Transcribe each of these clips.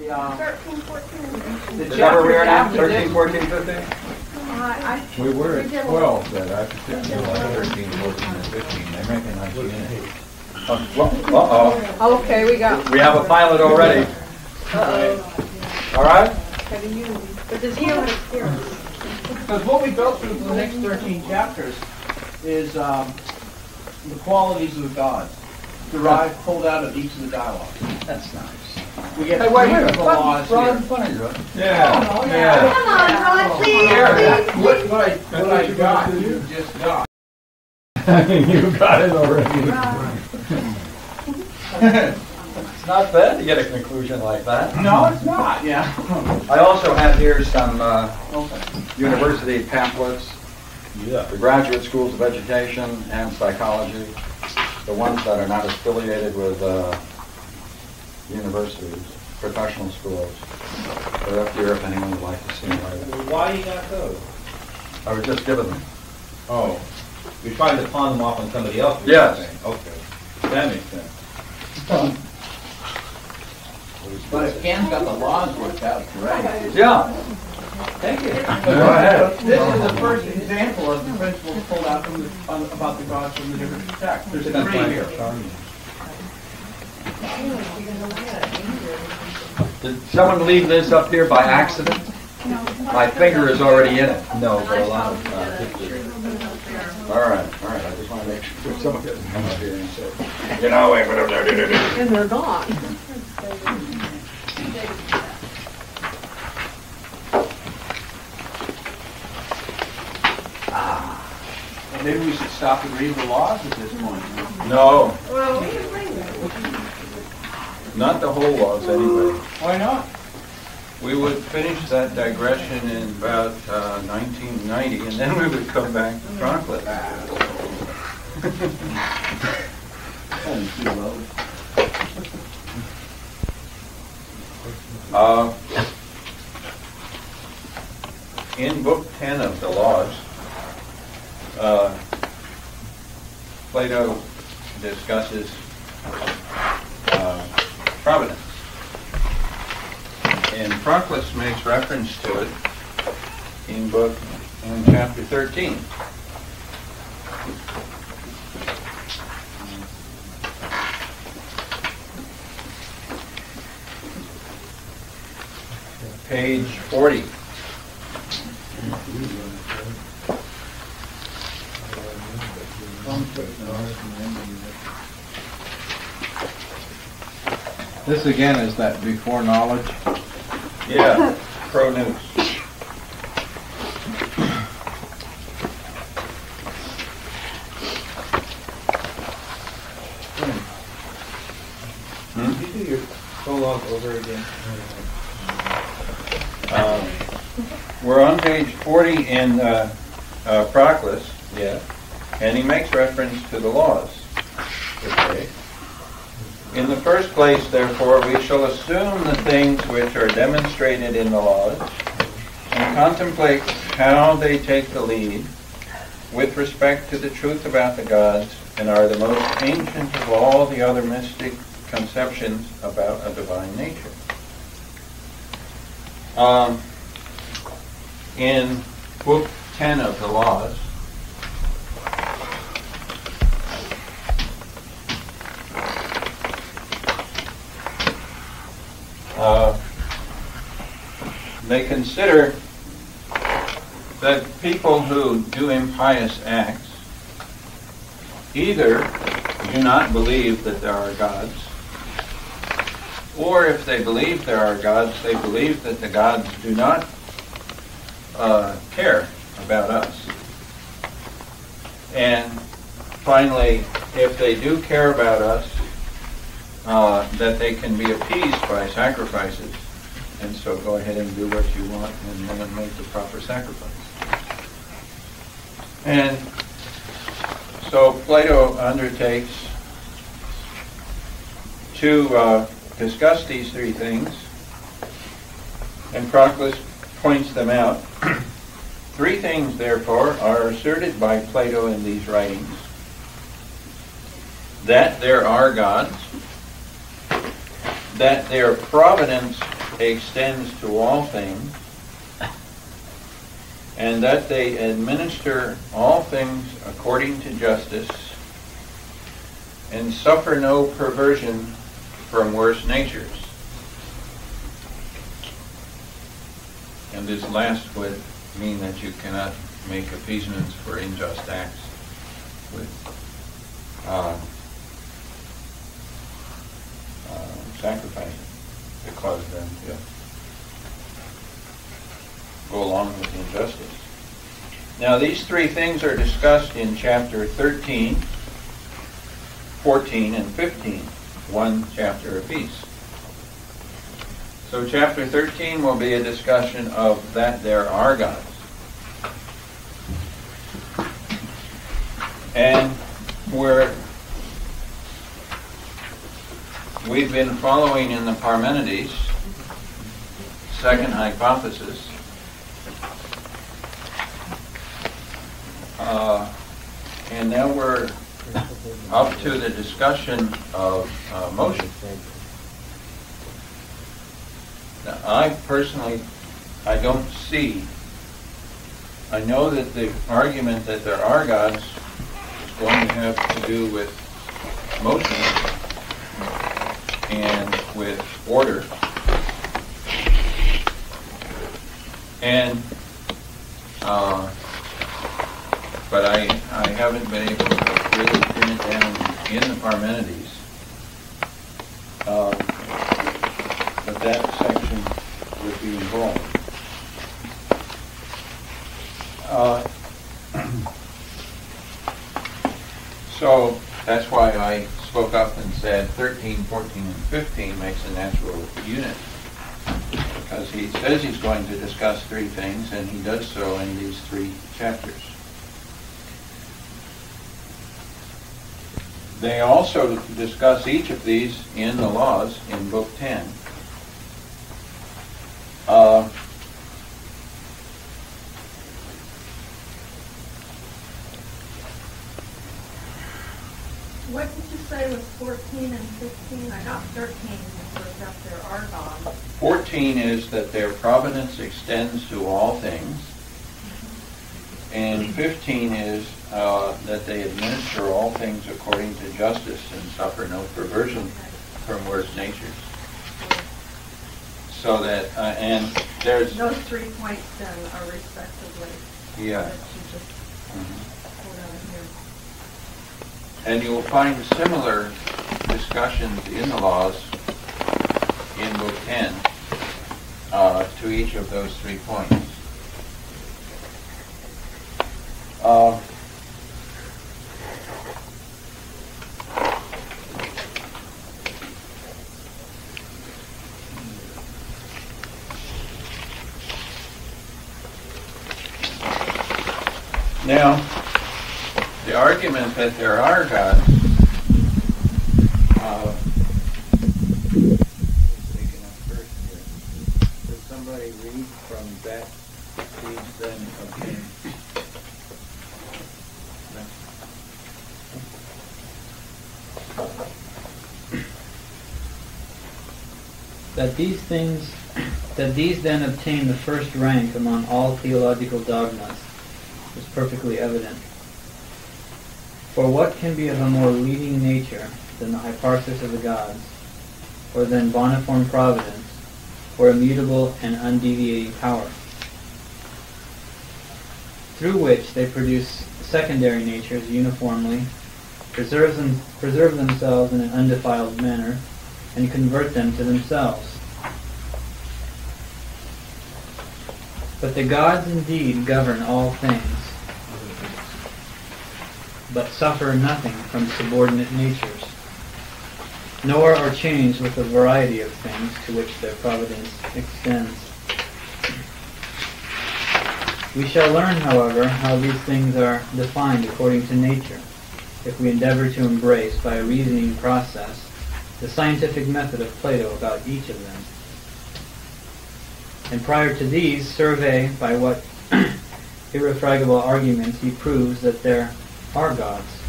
the chapter after 13, 14, 15? We were at 12, but I particularly like 13, 14, and 15. They recognize you in it. Uh-oh. Okay, we got... We have a pilot already. All right? But does he have an experience? Because what we go through for the next 13 chapters is the qualities of the gods derived, pulled out of each of the dialogues. That's nice. We get three laws here. Yeah. Come on, Ron, please. What I got, you just got. You got it already. It's not bad to get a conclusion like that. No, it's not. Yeah. I also have here some university pamphlets. Yeah. The graduate schools of education and psychology. The ones that are not affiliated with universities, professional schools. They're up here if anyone would like to see them. Why you got those? I was just giving them. Oh. You're trying to pawn them off on somebody else? Yes. Okay. That makes sense. But if Cam's got the laws worked out, correct? Yeah. Thank you. Go ahead. This is the first example of the principles pulled out from the, about the gods from the different texts. There's a three here. Did someone leave this up here by accident? My finger is already in it. No, but a lot of all right. I just want to make sure someone doesn't come up here and say, you know, wait, whatever. And they're gone. Maybe we should stop and read the laws at this point. No. Well, we can read them. Not the whole laws, anyway. Why not? We would finish that digression in about 1990, and then we would come back to Proclus. In Book 10 of the Laws, Plato discusses providence, and Proclus makes reference to it in chapter 13. Page 40. This again is that before knowledge? Yeah, pronews. Did you do your prologue over again? We're on page 40 in Proclus. Yeah. And he makes reference to the laws. Okay. In the first place, therefore, we shall assume the things which are demonstrated in the laws, and contemplate how they take the lead with respect to the truth about the gods, and are the most ancient of all the other mystic conceptions about a divine nature. In Book 10 of the Laws, they consider that people who do impious acts either do not believe that there are gods, or if they believe there are gods, they believe that the gods do not care about us. And finally, if they do care about us, that they can be appeased by sacrifices, and so go ahead and do what you want and then make the proper sacrifice. And so Plato undertakes to discuss these three things, and Proclus points them out. Three things, therefore, are asserted by Plato in these writings: that there are gods, that their providence extends to all things, and that they administer all things according to justice, and suffer no perversion from worse natures. And this last would mean that you cannot make appeasements for unjust acts with sacrifices that cause them to go along with injustice. Now, these three things are discussed in chapter 13, 14, and 15, one chapter apiece. So chapter 13 will be a discussion of that there are gods. And we've been following in the Parmenides' second hypothesis, and now we're up to the discussion of motion. Now, I don't see. I know that the argument that there are gods is going to have to do with motion and with order. And but I haven't been able to really pin it down in the Parmenides. But that section would be involved. So that's why I spoke up and said 13, 14, and 15 makes a natural unit, because he says he's going to discuss three things, and he does so in these three chapters. They also discuss each of these in the laws in Book 10. What did you say was 14 and 15? I got 13, which was up there, Argon. 14 is that their providence extends to all things, and 15 is that they administer all things according to justice and suffer no perversion from worse natures. So that, and there's... Those 3 points, then, are respectively. Yeah. That you just pulled out of here. And you will find similar discussions in the laws in Book 10 to each of those 3 points. Now, the argument that there are gods taken up first here. Did somebody read from that page then? Okay. That these then obtain the first rank among all theological dogmas is perfectly evident. For what can be of a more leading nature than the hyparsis of the gods, or than boniform providence, or immutable and undeviating power, through which they produce secondary natures uniformly, preserve themselves in an undefiled manner, and convert them to themselves? But the gods indeed govern all things, but suffer nothing from subordinate natures, nor are changed with the variety of things to which their providence extends. We shall learn, however, how these things are defined according to nature, if we endeavor to embrace, by a reasoning process, the scientific method of Plato about each of them. And prior to these, survey by what irrefragable arguments he proves that there are gods,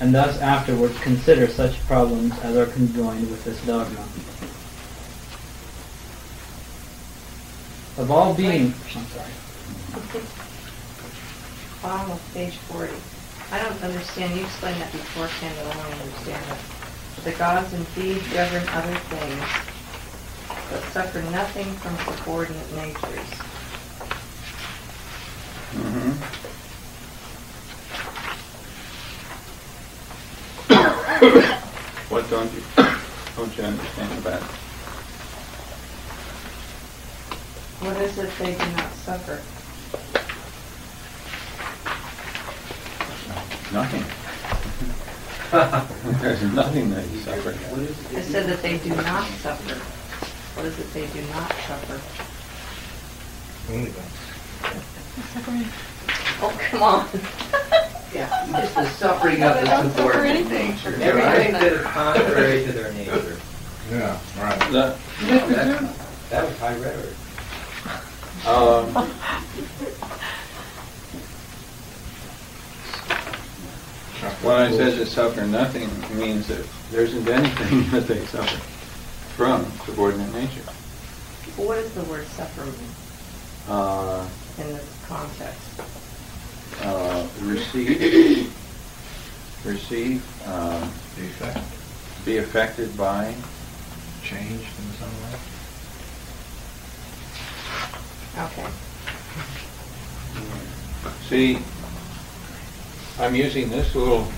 and thus afterwards consider such problems as are conjoined with this dogma. of all being. I'm sorry. Bottom of page 40. I don't understand. You explained that before, Ken, but I don't understand it. The gods indeed govern other things, but suffer nothing from subordinate natures. What don't you understand about it? What is it they do not suffer? Nothing. There's nothing that you suffer. It said that they do not suffer. What is it they do not suffer? Suffering. Oh, come on. Yeah, it's the suffering of the subordinate nature. Everything that is contrary to their nature. Yeah, right. That was high rhetoric. When I said to suffer nothing, it means that there isn't anything that they suffer from subordinate nature. What does the word suffer mean in this context? Receive, be affected by, changed in some way. Okay. See, I'm using this little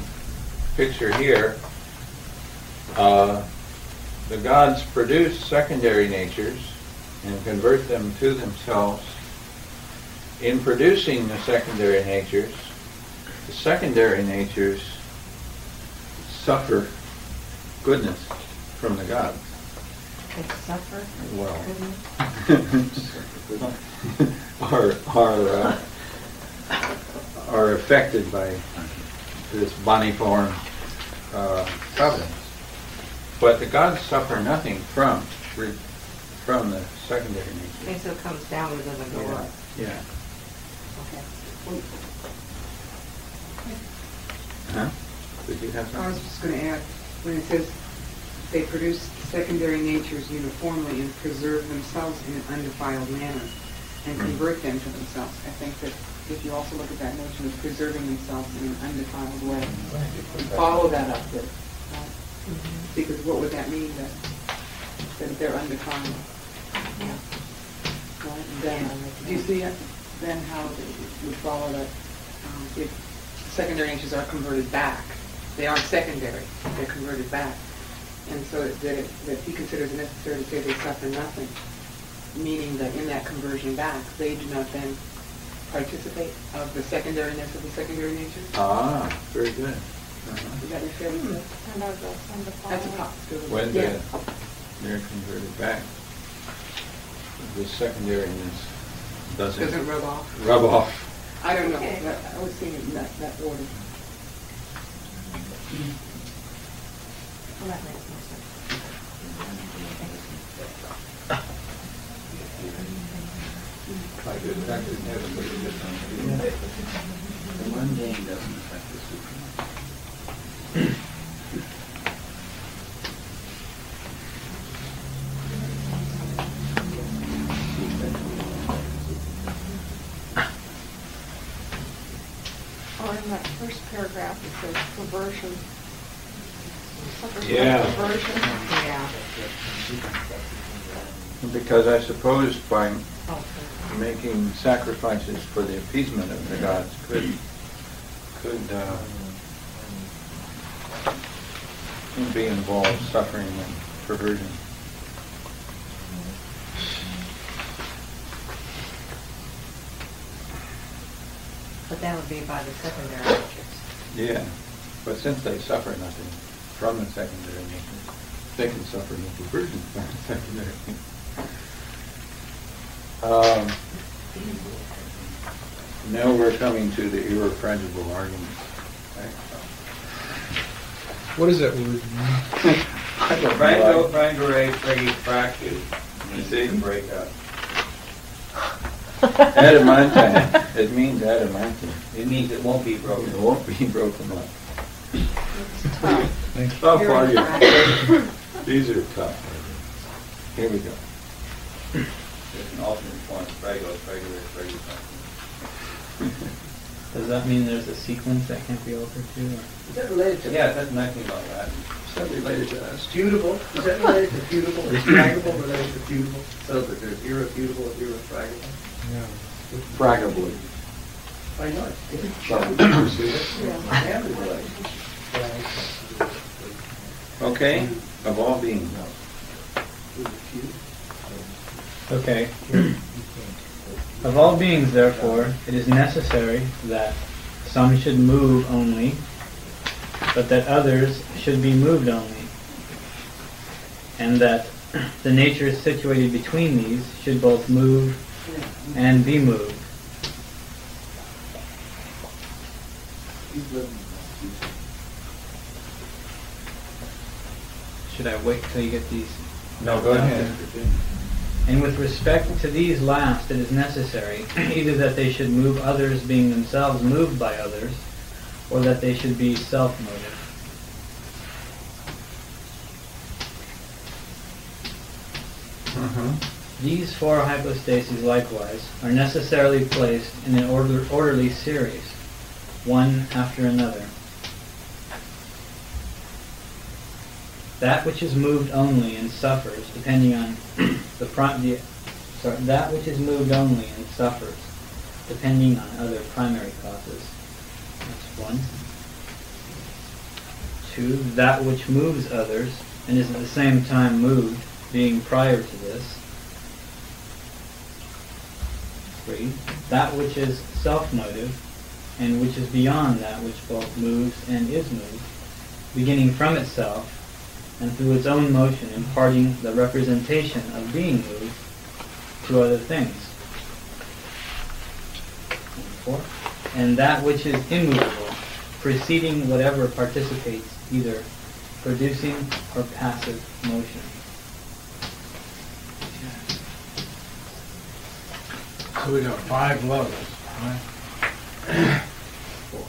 picture here. The gods produce secondary natures and convert them to themselves. In producing the secondary natures suffer goodness from the gods. They suffer? Well, goodness? are affected by this boniform providence. But the gods suffer nothing from the secondary nature. Okay, so it comes down and doesn't go up. Yeah. Okay. Huh? Did you have something? I was just going to add, when it says they produce secondary natures uniformly and preserve themselves in an undefiled manner and convert them to themselves, I think that if you also look at that notion of preserving themselves in an undefiled way, and follow that up with, because what would that mean, that they're undefiled? Yeah. Right? Then, do you see it? Then how would follow that? If secondary natures are converted back, they aren't secondary, they're converted back. And so that he considers it necessary to say they suffer nothing, meaning that in that conversion back, they do not then participate of the secondariness of the secondary nature. Ah, very good. Is that your favorite? That's a possibility. When they're converted back, the secondariness doesn't rub off. I don't know. Okay. I was seeing it in that order. Well, that makes more sense. The mundane doesn't affect the supernatural. Oh, in that first paragraph it says perversion. Yeah. Because I suppose by making sacrifices for the appeasement of the gods could be involved suffering and perversion. But that would be by the secondary natures. Yeah, but since they suffer nothing from the secondary nature, they can suffer no perversion from the secondary nature. Now we're coming to the irrefragable argument. Right? What is that word? You see? Break up. Adamantine. It means adamantine. It means it won't be broken. It won't be broken up. It's tough. Tough arguments. These are tough arguments. Here we go. It's an alternate form. Frago, Frago, Frago. Does that mean there's a sequence that can't be altered to? Or? Is that related to? Yeah, that's nothing about that. Is that related to us? Futable? Is that related to futable? Is fragable related to futable? So that there's irrefutable and irrefragable? Yeah. Fragably. I know. Yeah. Okay. Of all beings. Okay. Of all beings, therefore, it is necessary that some should move only, but that others should be moved only, and that the natures situated between these should both move and be moved. Should I wait till you get these? No, go ahead. And with respect to these last, it is necessary either that they should move others, being themselves moved by others, or that they should be self-motive. These four hypostases, likewise, are necessarily placed in an orderly series, one after another. That which is moved only and suffers, depending on that which is moved only and suffers, depending on other primary causes. That's one. Two, that which moves others and is at the same time moved, being prior to this. Three, that which is self-motive and which is beyond that which both moves and is moved, beginning from itself and through its own motion imparting the representation of being moved to other things. Four. And that which is immovable, preceding whatever participates, either producing or passive motion. So we got five levels, right? Four.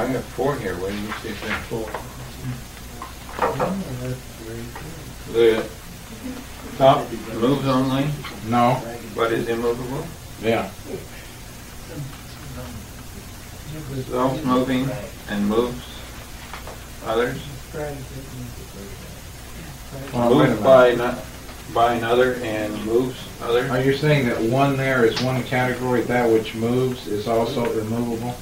I have four here. What do you say? Four. The top moves only? No. But is immovable? Yeah. Self-moving and moves others? Moved by another and moves others? Are you saying that one there is one category, that which moves is also immovable?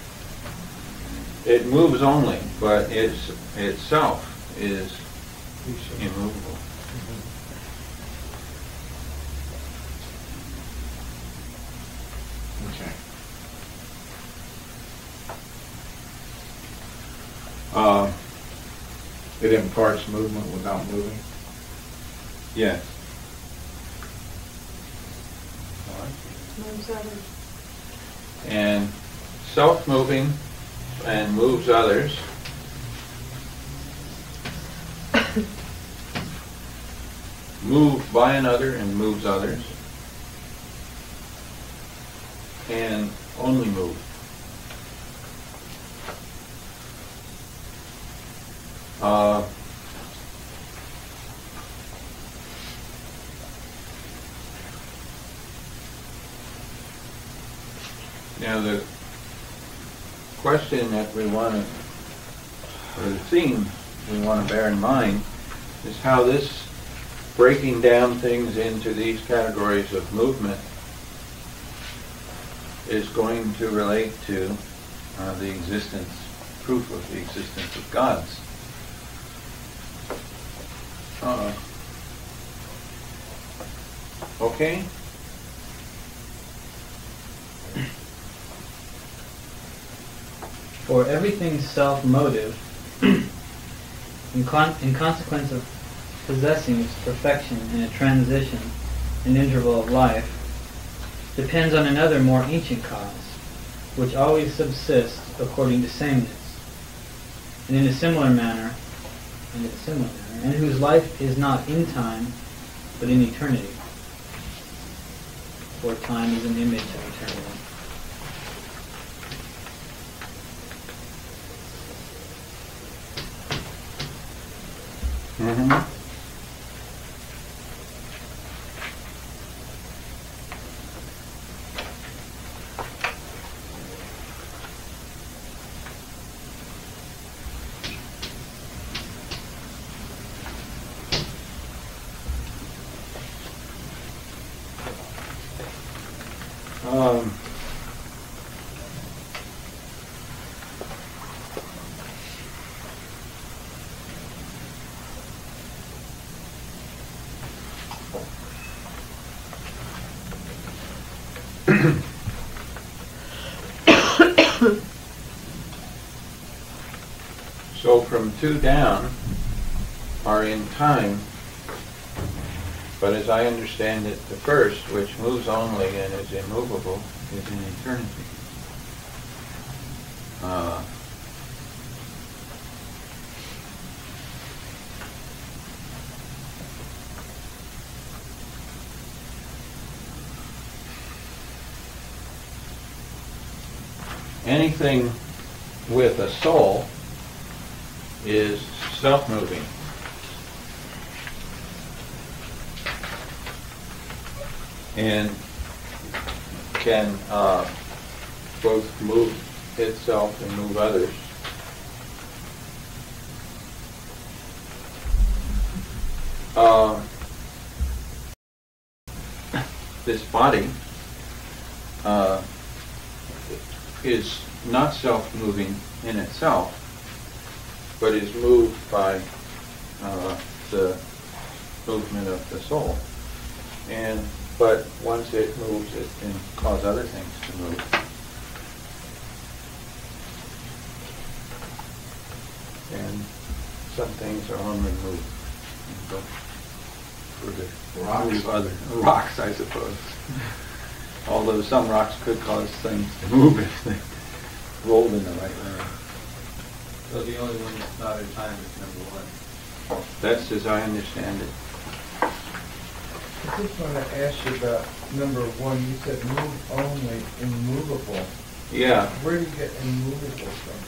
It moves only, but it's itself is immovable. Okay. It imparts movement without moving? Yes. Moves others. And self-moving and moves others. Moved by another and moves others, and only moved. Now the question that we want to, or the theme we want to bear in mind is how this breaking down things into these categories of movement is going to relate to the existence, proof of the existence of gods. Okay? For everything self-motive, in consequence of possessing its perfection in a transition, an interval of life, depends on another more ancient cause, which always subsists according to sameness, and in a similar manner, and whose life is not in time, but in eternity. For time is an image of eternity. So from 2 down are in time, but as I understand it, the first, which moves only and is immovable, is in eternity. Anything with a soul is self-moving. And can both move itself and move others. This body is not self-moving in itself, but is moved by the movement of the soul. But once it moves, it can cause other things to move. And some things are only moved for the rocks. Rocks, I suppose. Although some rocks could cause things to move if they rolled in the right way. So the only one that's not in time is number 1. That's as I understand it. I just want to ask you about number 1. You said move only, immovable. Yeah. Where do you get immovable from?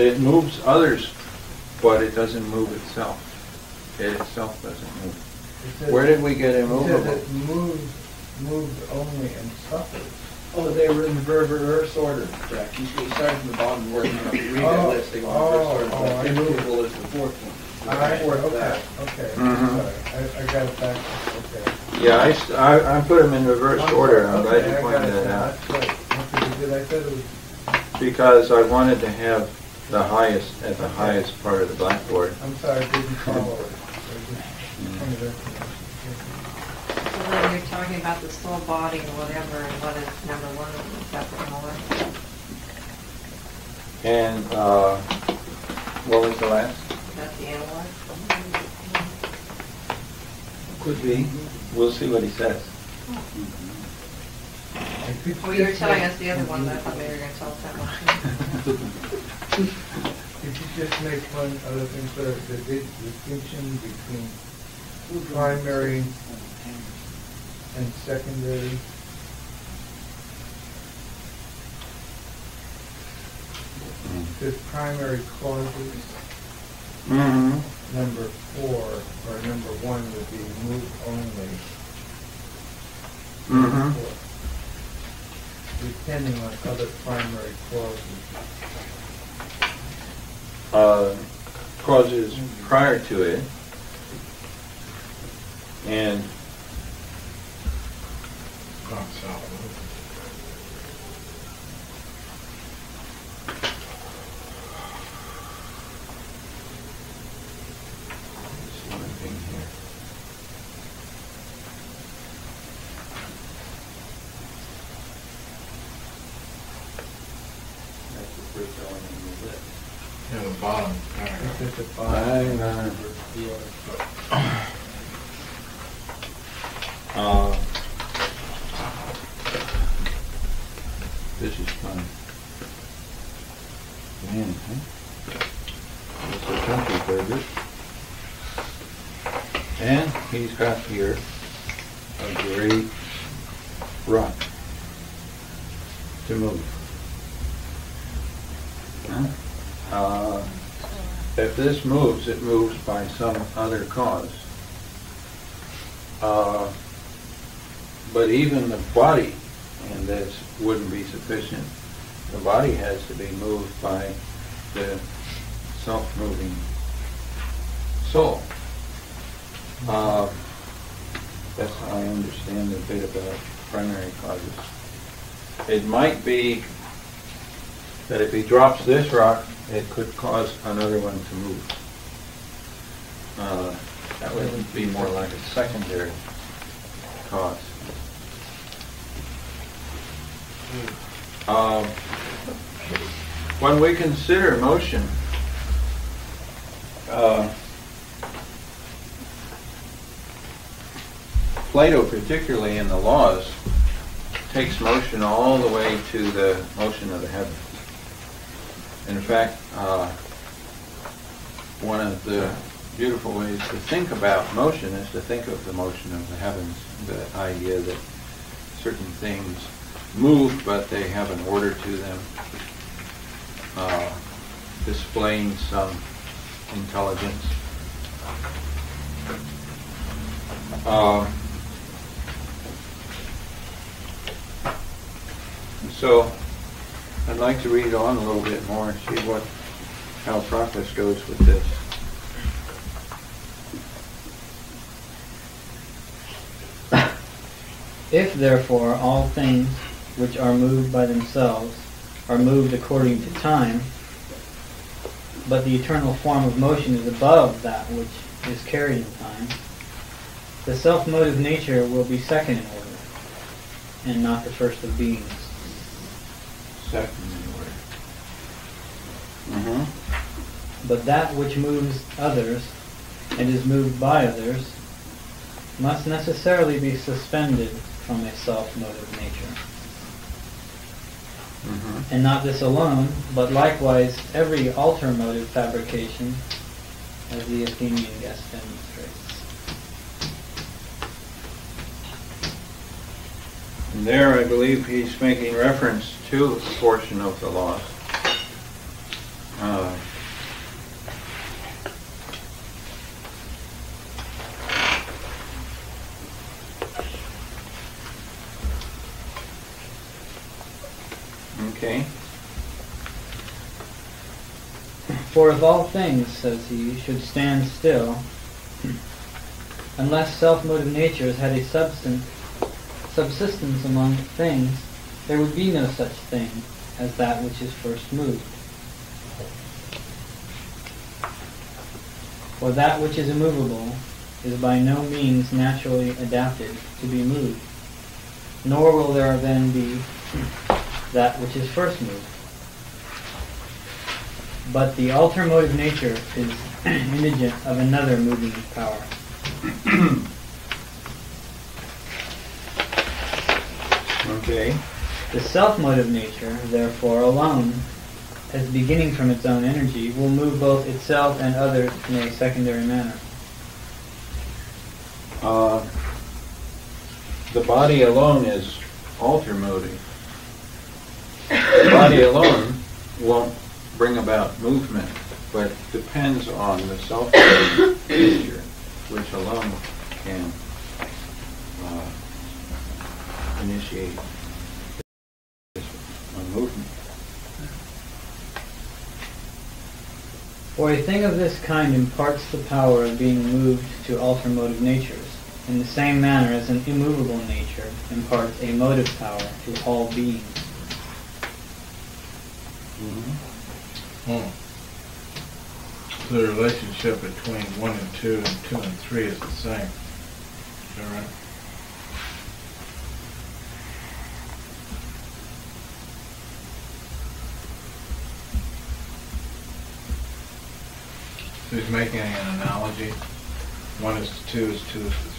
It moves others, but it doesn't move itself. It itself doesn't move. Where did we get immovable? It moved only and suffered. Oh, they were in the reverse order. Correct. You started from the bottom and working up. You read that list. They go in reverse order. Immovable is the 4th one. All right. Okay. I got it back. Okay. Yeah, I put them in reverse order. I'm glad you pointed that out. That's right. Because I wanted to have the highest at the highest part of the blackboard. I'm sorry, I didn't follow it. So then you're talking about the soul body and whatever, and what is number 1 is that the molar? And what was the last? The analog? Could be. We'll see what he says. Well, you were telling us the other one, but I thought maybe you were going to tell us that one. Could you just make one other thing clear? The distinction between primary and secondary? The primary causes. Number 4 or number 1 would be move only. Depending on other primary clauses. Clauses prior to it, and this is fun. Man, it's a chunky burger. And he's got here a great rock to move. If this moves, it moves by some other cause. But even the body, and this wouldn't be sufficient, the body has to be moved by the self-moving soul. That's how I understand a bit about primary causes. It might be that if he drops this rock, it could cause another one to move. That would be more like a secondary cause. When we consider motion, Plato, particularly in the Laws, takes motion all the way to the motion of the heavens. In fact, one of the beautiful ways to think about motion is to think of the motion of the heavens, the idea that certain things move, but they have an order to them, displaying some intelligence. So I'd like to read on a little bit more and see how Proclus goes with this. If therefore all things which are moved by themselves are moved according to time, but the eternal form of motion is above that which is carried in time, the self-motive nature will be second in order, and not the first of beings. Second in order. But that which moves others, and is moved by others, must necessarily be suspended from a self-motive nature. And not this alone, but likewise every alter-motive fabrication, as the Athenian guest demonstrates. And there I believe he's making reference to a portion of the Laws. For if all things, says he, should stand still, unless self-motive natures had a subsistence among things, there would be no such thing as that which is first moved. For that which is immovable is by no means naturally adapted to be moved, nor will there then be that which is first moved. But the alter-motive nature is indigent of another moving power. Okay. The self-motive nature, therefore, alone, as beginning from its own energy, will move both itself and others in a secondary manner. The body alone is alter-motive. The body alone won't bring about movement, but depends on the self-motive nature, which alone can initiate a movement. For a thing of this kind imparts the power of being moved to alter-motive natures, in the same manner as an immovable nature imparts a motive power to all beings. The relationship between 1 and 2 and 2 and 3 is the same. Is that right? So he's making an analogy. 1 is to 2 is 2 is to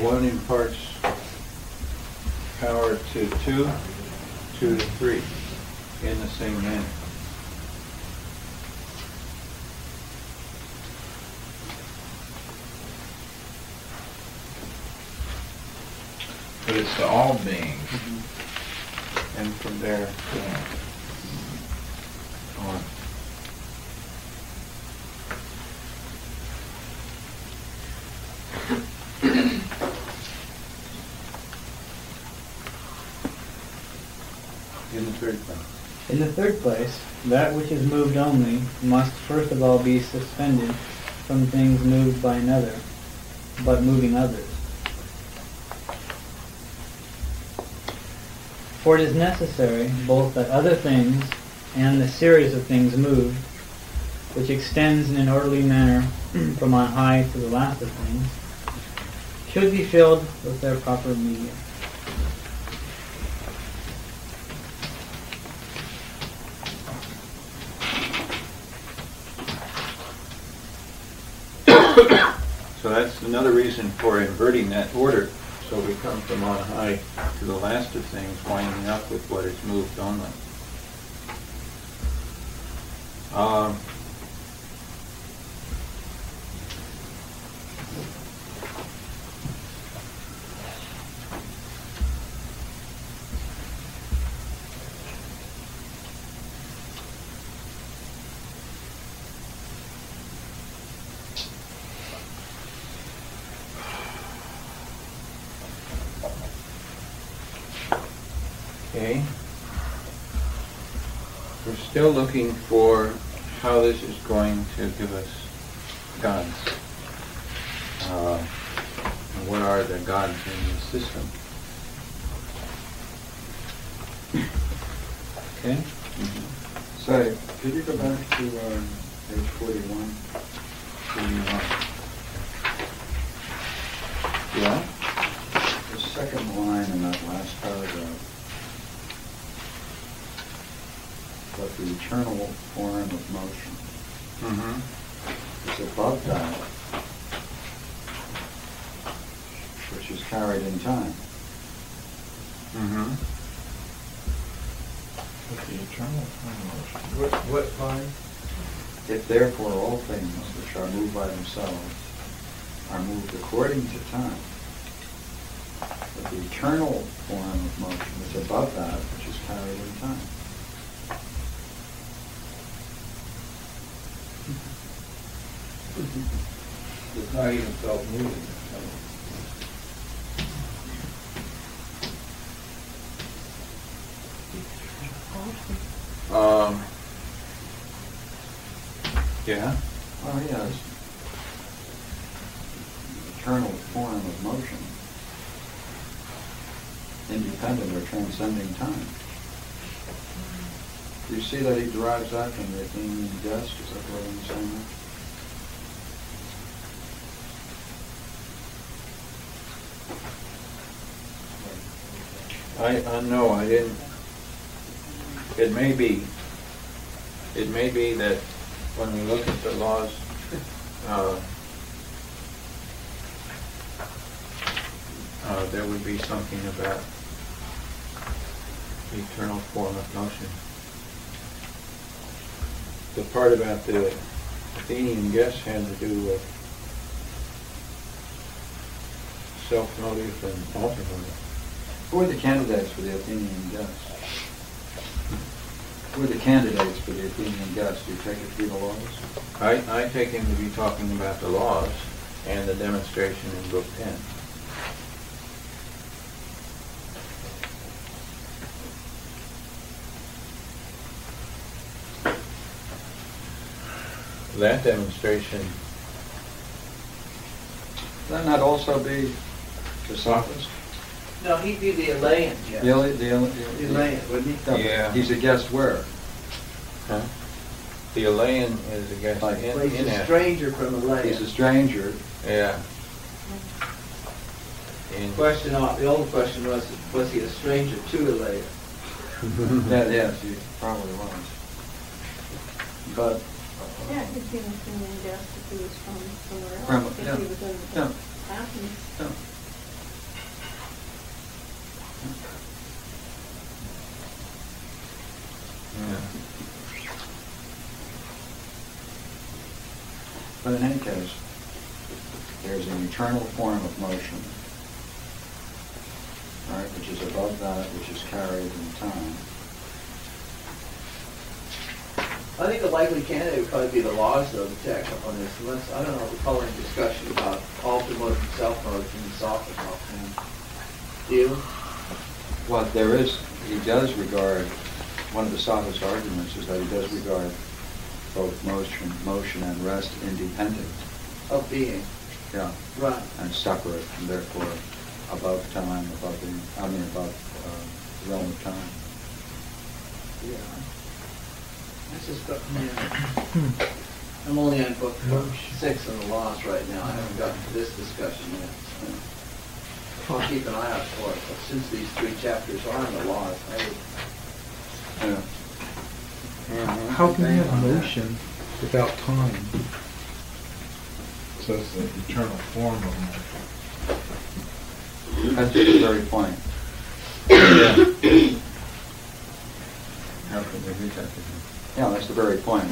3. 1 imparts power to 2, 2 to 3. In the same manner. But it's to all beings. And from there on. In the third place. In the third place, that which is moved only must first of all be suspended from things moved by another, but moving others. For it is necessary both that other things and the series of things move, which extends in an orderly manner from on high to the last of things, should be filled with their proper media. So that's another reason for inverting that order. So we come from on high to the last of things, winding up with what is moved only. Still looking for how this is going to give us gods. What are the gods in this system? Okay. Mm-hmm. So, could you go back to page 41? 41. Yeah. The second line in that last paragraph. But the eternal form of motion is above that, which is carried in time. But the eternal form of motion. What line? If therefore all things which are moved by themselves are moved according to time, but the eternal form of motion is above that, which is carried in time. It's not even self-moving. Yeah? Oh, yeah. Eternal form of motion, independent or transcending time. Do you see that he derives that from the Athenian dust? Is that what I'm saying? No, I didn't. It may be that when we look at the laws, there would be something about the eternal form of motion. The part about the Athenian guess had to do with self-motive and alter-motive. Who are the candidates for the Athenian guest? Who are the candidates for the Athenian guest? Do you take it to be the laws? I take him to be talking about the laws and the demonstration in Book 10. That demonstration... Doesn't that also be the Sophist? No, he'd be the Elean. Yeah. The Elean, wouldn't he? No, yeah. He's a guest where? Huh? The Elean is a guest he's a stranger from Elea. He's a stranger. Yeah. And the old question was he a stranger to Elea? That yes, he probably was. But yeah, it could be an Athenian guest if he was from somewhere else. If he was in Athens. No. Yeah. But in any case, there's an eternal form of motion, right, which is above that, which is carried in time. I think the likely candidate would probably be the laws, though, to check up on this. Unless, I don't know, we're calling a discussion about altermotive and self-motive and soft-motive. He does regard, one of the Sophist arguments is that he does regard both motion and rest independent. Of being. Yeah. Right. And separate, and therefore above time, above the realm of time. Yeah. This is Book 10. I'm only on book 6 of the Laws right now. I haven't gotten to this discussion yet. So I'll keep an eye out for it. But since these three chapters are in the Laws, I would. Yeah. How can you have motion without time? So it's the eternal form of motion. That's the very point. Yeah. How can they reach that? Yeah, that's the very point.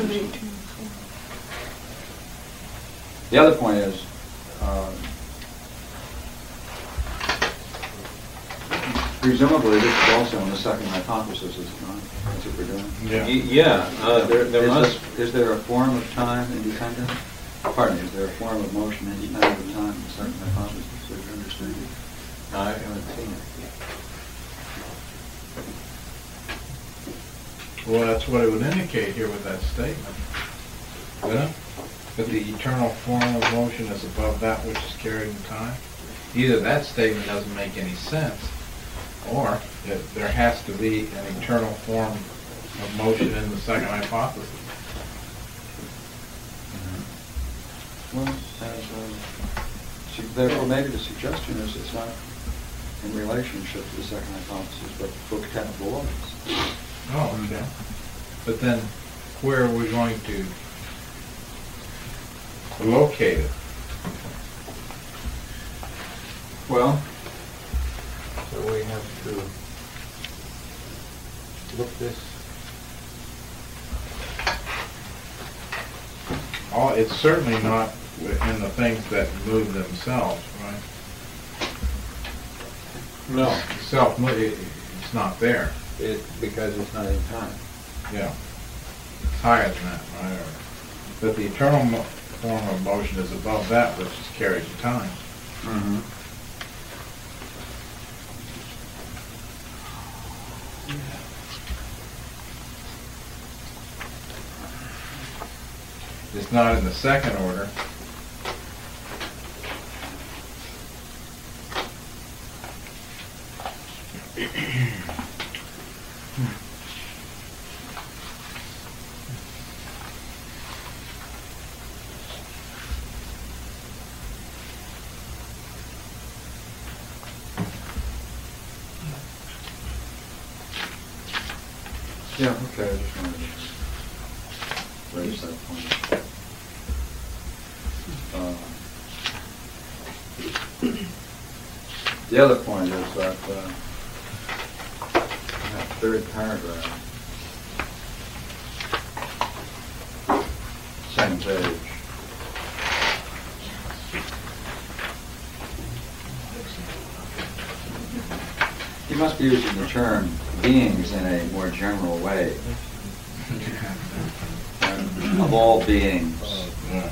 The other point is presumably this is also in the second hypothesis, is it not? That's what we're doing. Yeah. Is there a form of time independent? Pardon me, is there a form of motion independent of time in the second hypothesis? So you understand it? I haven't seen it. Well, that's what it would indicate here with that statement. Yeah? That the eternal form of motion is above that which is carried in time. Either that statement doesn't make any sense, or there has to be an eternal form of motion in the second hypothesis. Mm-hmm. Well, therefore maybe the suggestion is it's not in relationship to the second hypothesis, but Book 10 of the Laws. Oh, okay. But then where are we going to locate it? Well, so we have to look this. Oh, it's certainly not in the things that move themselves, right? No, it's not there. Because it's not in time. Yeah, it's higher than that, right? But the eternal form of motion is above that which is carried in time. Mm-hmm. It's not in the second order. Yeah, okay, I just wanted to raise that point. The other point is that in that third paragraph, same page, you must be using the term beings in a more general way. Of all beings. Yeah.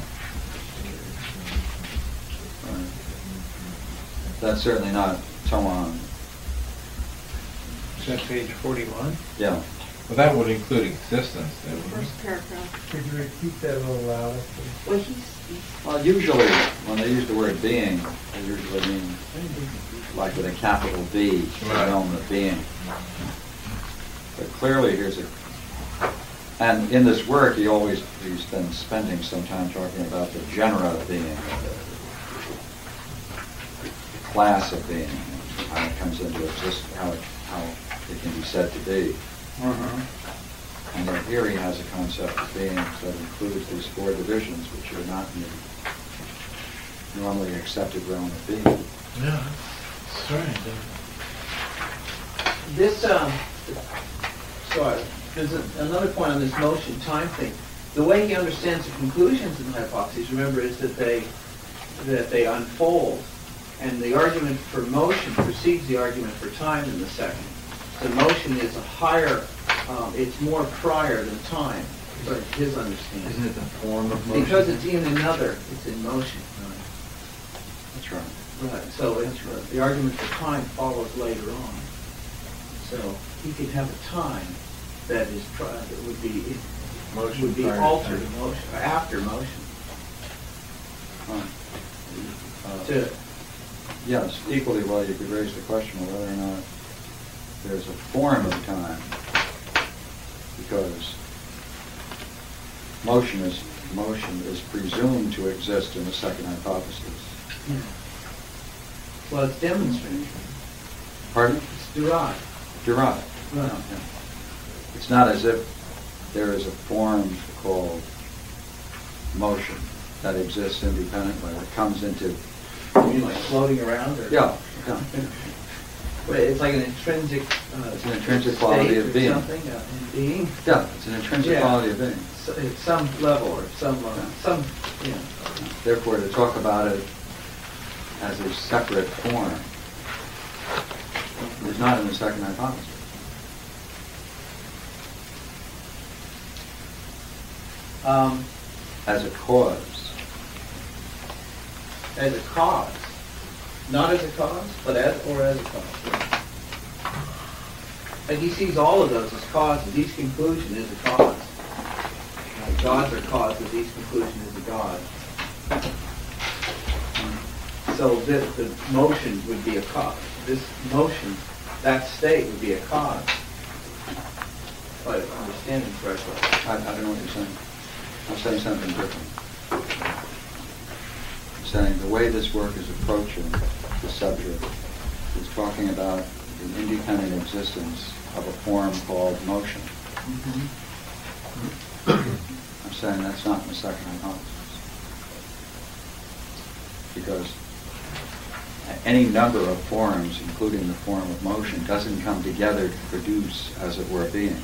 That's certainly not Toman. Is that page 41? Yeah. Well, that would include existence. Then, first paragraph. Could you repeat that a little louder? Well, usually when they use the word being, they usually mean like with a capital B, right, the element of being. But clearly, here's a. And in this work, he's been spending some time talking about the genera of being, class of being, how it comes into existence, how it can be said to be. Uh-huh. And then here he has a concept of beings that includes these four divisions, which are not in the normally accepted realm of being. Yeah, that's right. There's another point on this motion time thing. The way he understands the conclusions in the hypotheses, remember, is that they unfold. And the argument for motion precedes the argument for time in the second. So motion is a higher, it's more prior than time, but his understanding. Isn't it the form of motion? Because it's in another, it's in motion. Right. That's right. Right, so it's, the argument for time follows later on. So he could have a time that is that would be, altered motion, after motion. Right. Yes, equally well you could raise the question of whether or not there's a form of time, because motion is presumed to exist in the second hypothesis. Yeah. Well, it's demonstrated. Pardon? It's derived. Derived. Right. Yeah. It's not as if there is a form called motion that exists independently or comes into... You mean like floating around? Or? Yeah. Yeah. But it's like an intrinsic... it's an intrinsic quality of being. Something, being. Yeah, it's an intrinsic quality of being. So at some level or some... Therefore, to talk about it as a separate form is not in the second hypothesis. As a cause. As a cause. Not as a cause, but as a cause. Like he sees all of those as causes. Each conclusion is a cause. Like gods are causes. Each conclusion is a god. So the motion would be a cause. This motion, that state would be a cause. But understanding correctly. I don't know what you're saying. I'm saying something different. Saying the way this work is approaching the subject is talking about the independent existence of a form called motion. Mm-hmm. I'm saying that's not in the second hypothesis, because any number of forms, including the form of motion, doesn't come together to produce, as it were, a being.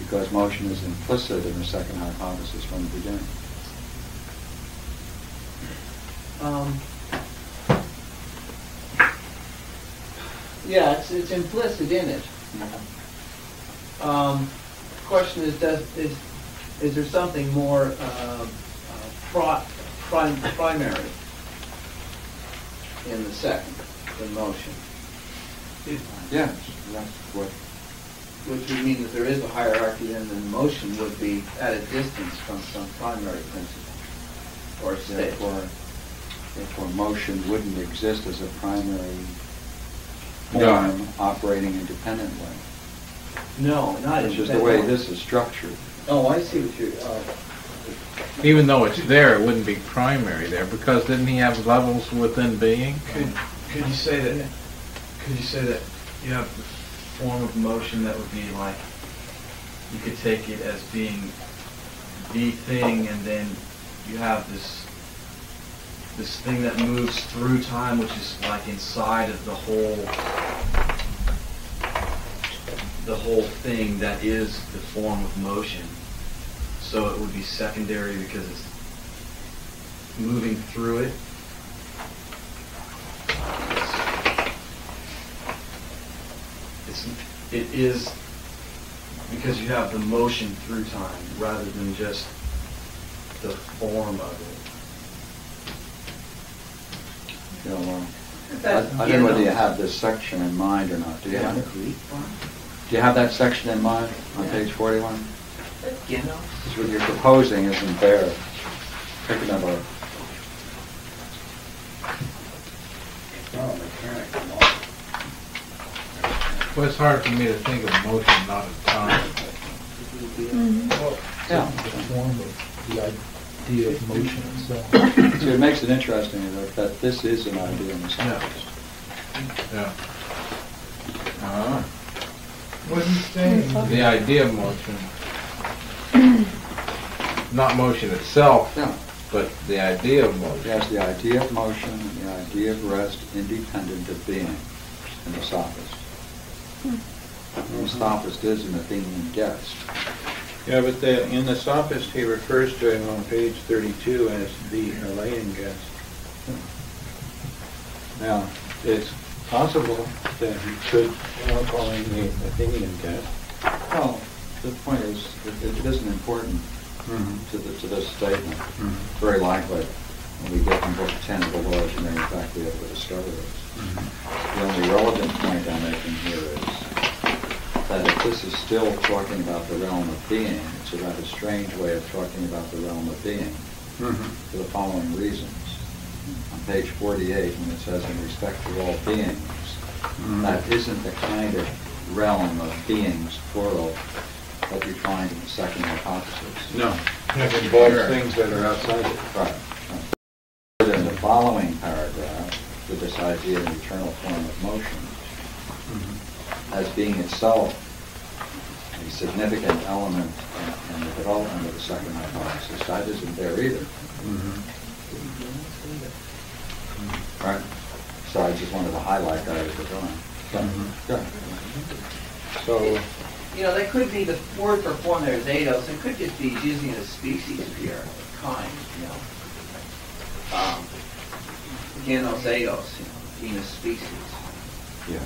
Because motion is implicit in the second hypothesis from the beginning. Yeah, it's implicit in it. Mm-hmm. Question is, is there something more primary in the second than motion? Yes, that's what. Which would mean that there is a hierarchy, then motion would be at a distance from some primary principle or state. Therefore, motion wouldn't exist as a primary form operating independently. No, not independently. Which is the way this is structured. Oh, I see what you're... Even though it's there, it wouldn't be primary there, because didn't he have levels within being? Could you say that? Could you say that you have... form of motion that would be like, you could take it as being the thing, and then you have this thing that moves through time, which is like inside of the whole thing that is the form of motion. So it would be secondary because it's moving through it. It is because you have the motion through time rather than just the form of it. You know, I don't know whether you have this section in mind or not. Do you have it? Do you have that section in mind on page 41? You know, because what you're proposing isn't there. Pick it up. Well, it's hard for me to think of motion not as time. Mm-hmm. It's a form of the idea of motion itself. So it makes it interesting that this is an idea in the science. Yeah. Uh-huh. What do you think? The idea of motion. Not motion itself, but the idea of motion. Yes, the idea of motion and the idea of rest independent of being in the Sophist. The Sophist is an Athenian guest. Yeah, but in the Sophist he refers to him on page 32 as the Elean guest. Now, it's possible that he could call him the Athenian guest. Well, the point is, it isn't important to this statement. Mm-hmm. Very likely, when we get to Book 10 of the Laws, you may in fact be able to discover this. The only relevant point I'm making here is that if this is still talking about the realm of being, it's a rather strange way of talking about the realm of being for the following reasons. On page 48, when it says, in respect to all beings, that isn't the kind of realm of beings, plural, that you find in the second hypothesis. No. It involves things that are outside it. Right. In the following paragraph, with this idea of an eternal form of motion, as being itself a significant element in the development of the second hypothesis, that isn't there either. Right? So I just wanted to highlight that as a drawing. So, so you know, that could be the word for form there is eidos. It could just be using a species here, a kind, you know. Genos, eidos, you know, genus, species. Yeah.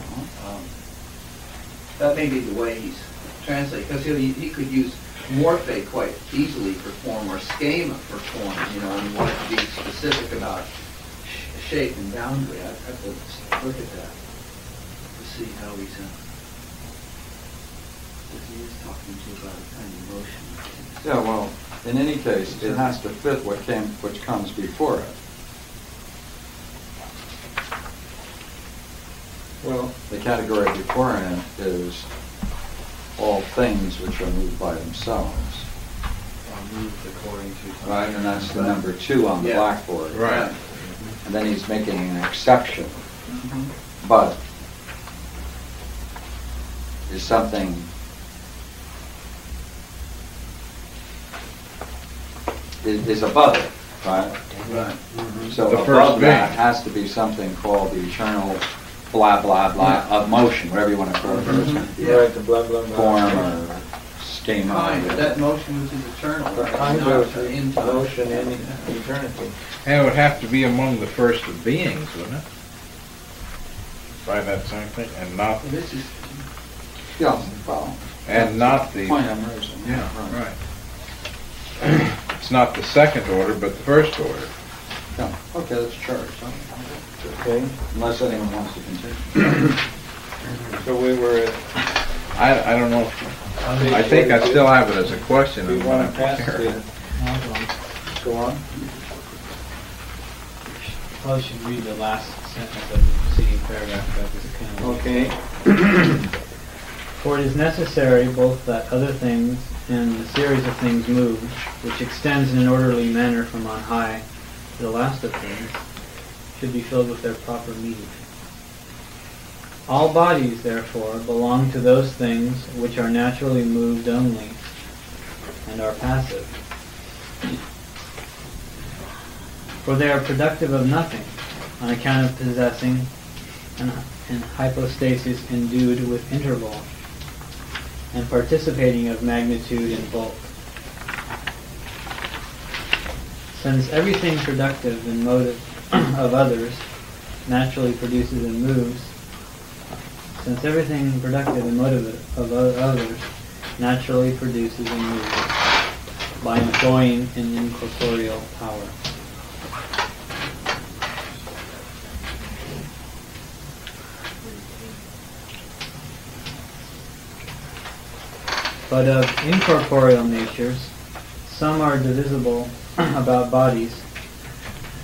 That may be the way he's translated, because he could use morphe quite easily for form, or schema for form, you know, and you want it to be specific about shape and boundary. I have to look at that to see how he's he is talking to about a kind of motion. Yeah, well, in any case, it has to fit what came, which comes before it. Well, the category before it is all things which are moved by themselves. Are moved according to. Right, and that's the number 2 on the blackboard. Right. And then he's making an exception. But is something is above it, right? Right. So the above that has to be something called the eternal blah, blah, blah, of motion, whatever you want to call it. Right, the blah, blah, blah. Form or schema. That motion is eternal. The kind of motion in eternity. And it would have to be among the first of beings, wouldn't it? By that same thing, and not... This is... Yeah, well... And not the... Point I'm raising. Yeah, right. It's not the second order, but the first order. Yeah. Okay, that's charged. Okay. Unless anyone wants to continue. So we were at... I don't know. I think I still have it as a question. Do you want to pass it? Go on. Probably should read the last sentence of the preceding paragraph about this kind of... Okay. For it is necessary both that other things and the series of things move, which extends in an orderly manner from on high to the last of things, should be filled with their proper meaning. All bodies, therefore, belong to those things which are naturally moved only and are passive. For they are productive of nothing, on account of possessing an hypostasis endued with interval, and participating of magnitude and bulk. Since everything productive and motive of others naturally produces and moves, since everything productive and motive of others naturally produces and moves by employing an incorporeal power. But of incorporeal natures, some are divisible about bodies,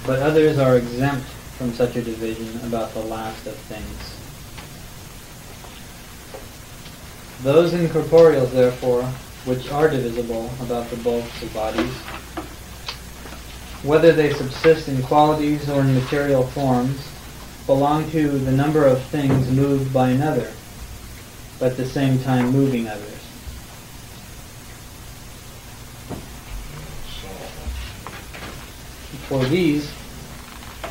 but others are exempt from such a division about the last of things. Those incorporeals, therefore, which are divisible about the bulks of bodies, whether they subsist in qualities or in material forms, belong to the number of things moved by another, but at the same time moving others. For these,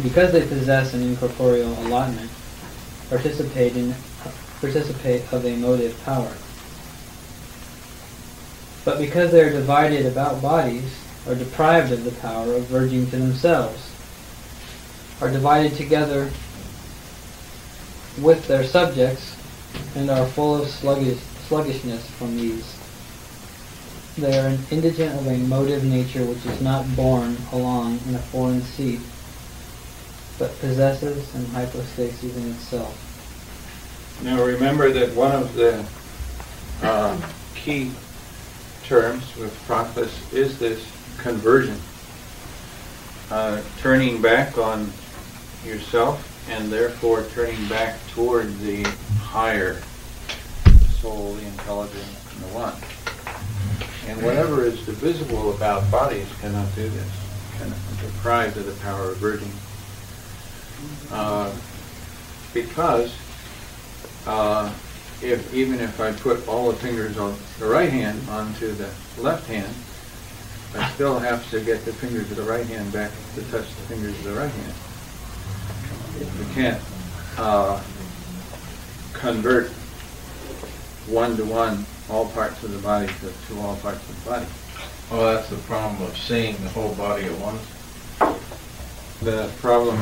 because they possess an incorporeal allotment, participate of a motive power. But because they are divided about bodies, are deprived of the power of verging to themselves, are divided together with their subjects, and are full of sluggishness from these. They are indigent of a motive nature which is not borne along in a foreign seat, but possesses an hypostasis in itself. Now remember that one of the key terms with Proclus is this conversion, turning back on yourself and therefore turning back toward the higher soul, the intelligence, and the one. And whatever is divisible about bodies cannot do this, cannot be deprived of the power of virgin. Because even if I put all the fingers on the right hand onto the left hand, I still have to get the fingers of the right hand back to touch the fingers of the right hand. You can't convert one-to-one all parts of the body to all parts of the body. Well, that's the problem of seeing the whole body at once. The problem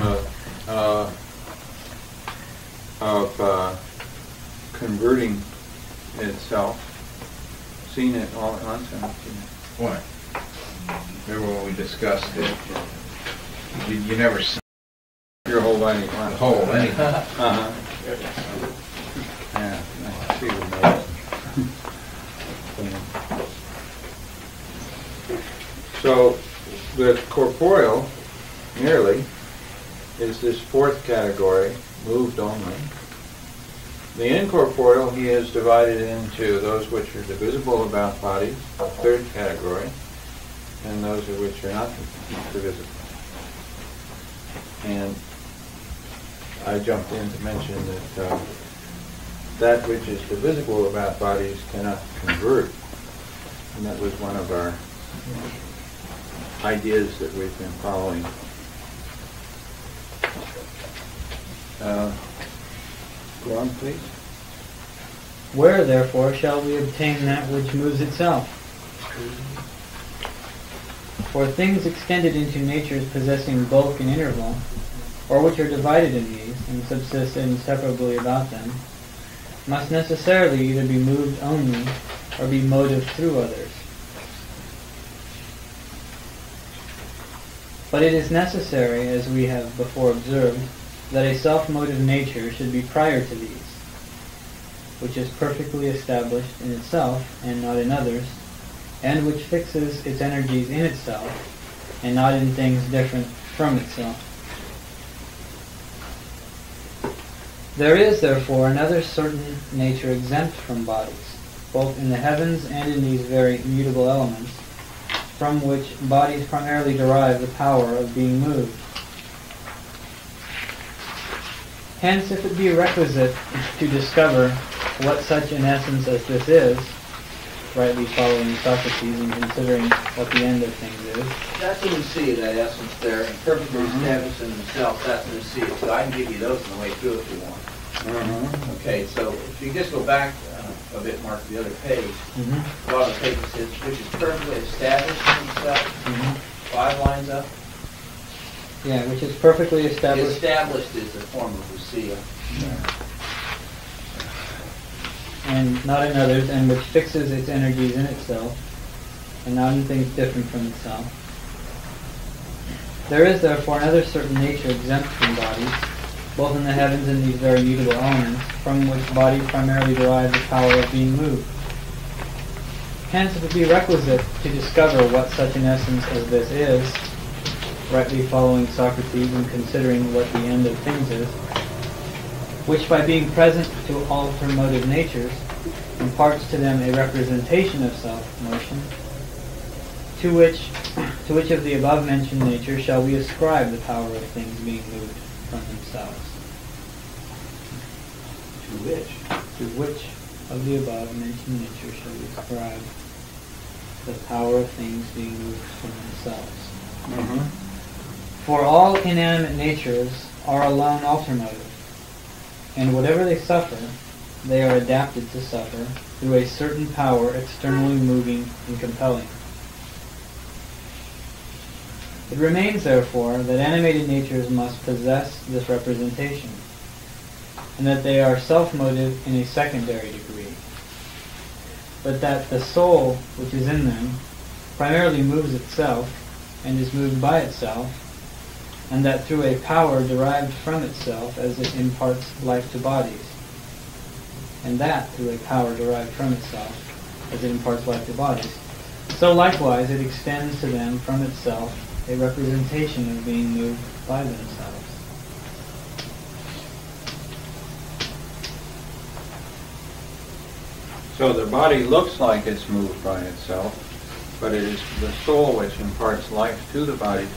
of converting itself, seeing it all at once. Why? Remember when we discussed it? You never see your whole body at once. Whole, anything. Yeah, I see the note. So the corporeal merely is this fourth category, moved only. The incorporeal he is divided into those which are divisible about bodies, a third category, and those of which are not divisible. And I jumped in to mention that that which is divisible about bodies cannot convert, and that was one of our ideas that we've been following. Go on, please. Where, therefore, shall we obtain that which moves itself? For things extended into natures possessing bulk and interval, or which are divided in these, and subsist inseparably about them, must necessarily either be moved only, or be motive through others. But it is necessary, as we have before observed, that a self-motive nature should be prior to these, which is perfectly established in itself and not in others, and which fixes its energies in itself and not in things different from itself. There is, therefore, another certain nature exempt from bodies, both in the heavens and in these very mutable elements, from which bodies primarily derive the power of being moved. Hence, if it be requisite to discover what such an essence as this is, rightly following Socrates and considering what the end of things is. That's what we see, that essence there, and perfectly established in themselves, that's what we see. So I can give you those on the way through if you want. Okay, so if you just go back a bit, Mark, to the other page, a lot of the pages says, which is perfectly established in itself, 5 lines up. Yeah, which is perfectly established. Established is a form of usia. And not in others, and which fixes its energies in itself, and not in things different from itself. There is, therefore, another certain nature exempt from bodies, both in the heavens and these very mutable elements, from which body primarily derives the power of being moved. Hence, it would be requisite to discover what such an essence as this is, rightly following Socrates and considering what the end of things is, which by being present to all her motive natures imparts to them a representation of self-motion, to which of the above-mentioned natures shall we ascribe the power of things being moved from themselves? To which of the above-mentioned natures shall we ascribe the power of things being moved from themselves? For all inanimate natures are alone alternative, and whatever they suffer, they are adapted to suffer through a certain power externally moving and compelling. It remains, therefore, that animated natures must possess this representation, and that they are self-motive in a secondary degree, but that the soul which is in them primarily moves itself and is moved by itself, and that through a power derived from itself as it imparts life to bodies. and that through a power derived from itself, as it imparts life to bodies. So likewise, it extends to them from itself a representation of being moved by themselves. So the body looks like it's moved by itself, but it is the soul which imparts life to the bodies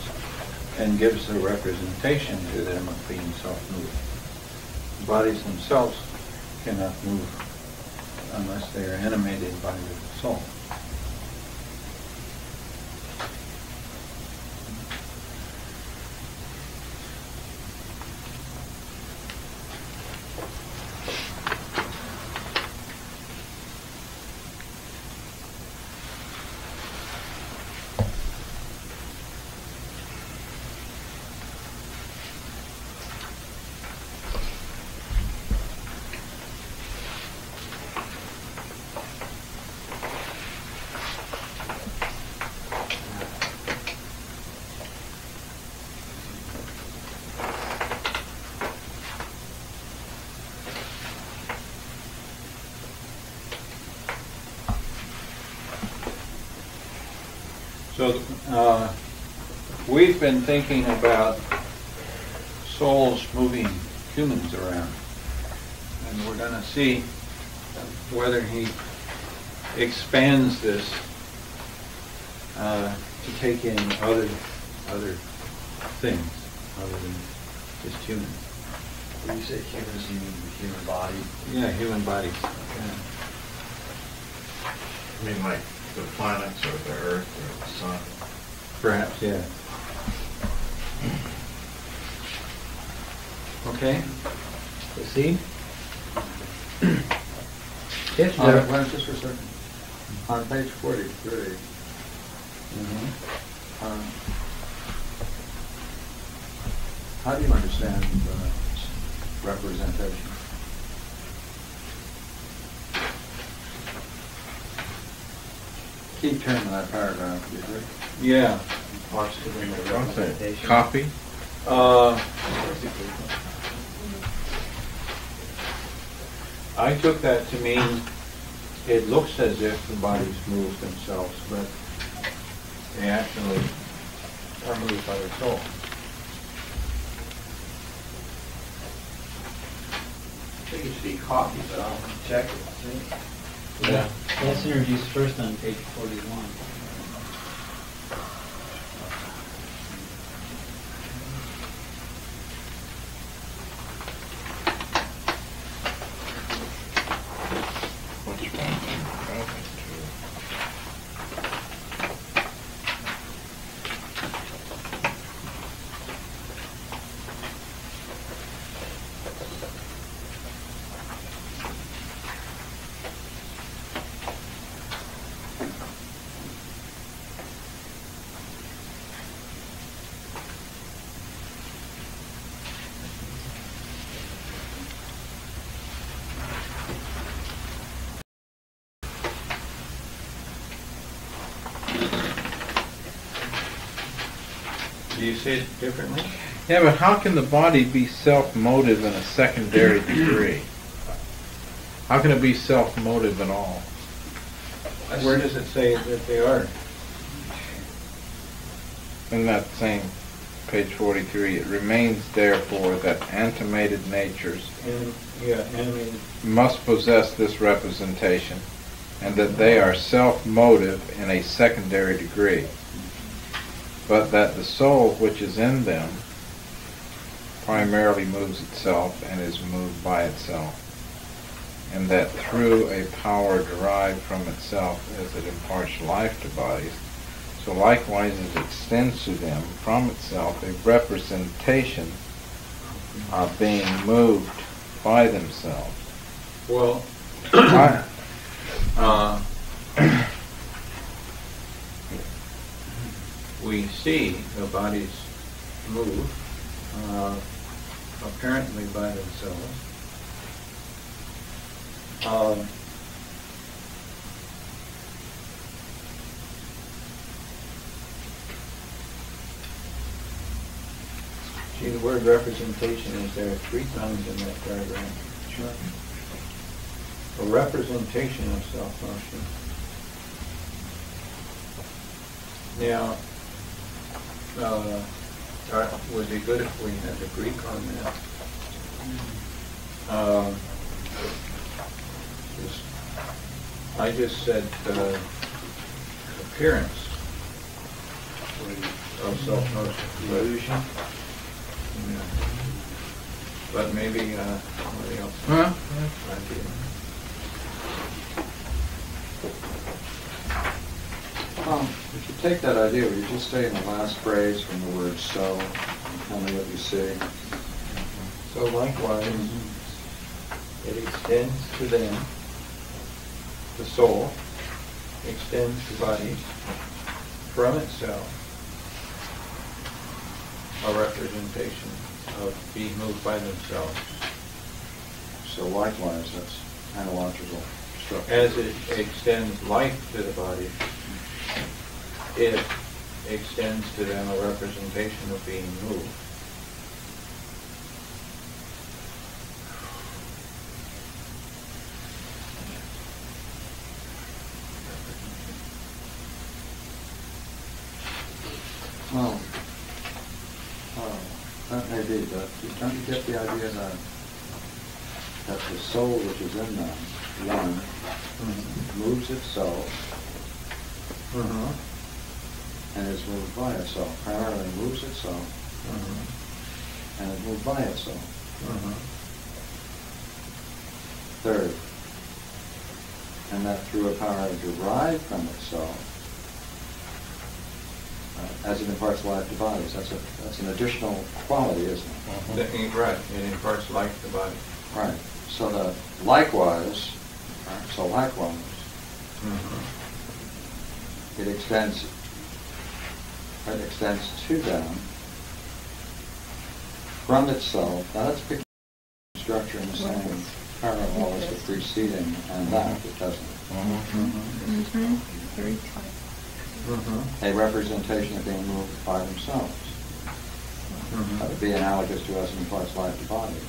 and gives the representation to them of being self-moved. The bodies themselves cannot move unless they are animated by the soul. So we've been thinking about souls moving humans around, and we're going to see whether he expands this to take in other things other than just humans. When you say humans, you mean the human body? Yeah, human body. Yeah. I mean, like the planets or the Earth or the Sun? Perhaps, yeah. Okay, proceed. Just for a second. On page 43, how do you understand representation? Key term in that paragraph, did you? Yeah. Copy? I took that to mean it looks as if the bodies move themselves, but they actually are moved by their soul. I think you see copy, but I'll check it. See? Yeah. That's introduced first on page 41. You say it differently? Yeah, but how can the body be self-motive in a secondary degree? How can it be self-motive at all? Where does it say that they are? In that same page 43, it remains therefore that animated natures must possess this representation, and that they are self-motive in a secondary degree, but that the soul which is in them primarily moves itself and is moved by itself, and that through a power derived from itself as it imparts life to bodies, so likewise it extends to them from itself a representation of being moved by themselves. Well, we see the bodies move, apparently by themselves. See, the word representation is there 3 times in that paragraph. Sure. a representation of self-notion. Now, would be good if we had a Greek on that. I just said appearance of self-notion, illusion. Yeah. But maybe somebody else. Huh? If you take that idea, would you just stay in the last phrase from the word "so" and tell me what you see? So likewise, it extends to them. The soul extends to bodies from itself, a representation of being moved by themselves. So likewise, that's analogical. So as it extends life to the body, it extends to them a representation of being moved. Well, that may be, but don't you get the idea that the soul which is in them, one, moves itself, and is moved by itself. Primarily moves itself, and is moved by itself. Third, and that through a power derived from itself, as it imparts life to bodies. That's an additional quality, isn't it? Right, it imparts life to bodies. Right. So that likewise, it extends. It extends to them from itself. Now that's because structure in the same parallel as the preceding and that, it doesn't. Very tight. A representation of being moved by themselves. That would be analogous to us in parts life to bodies.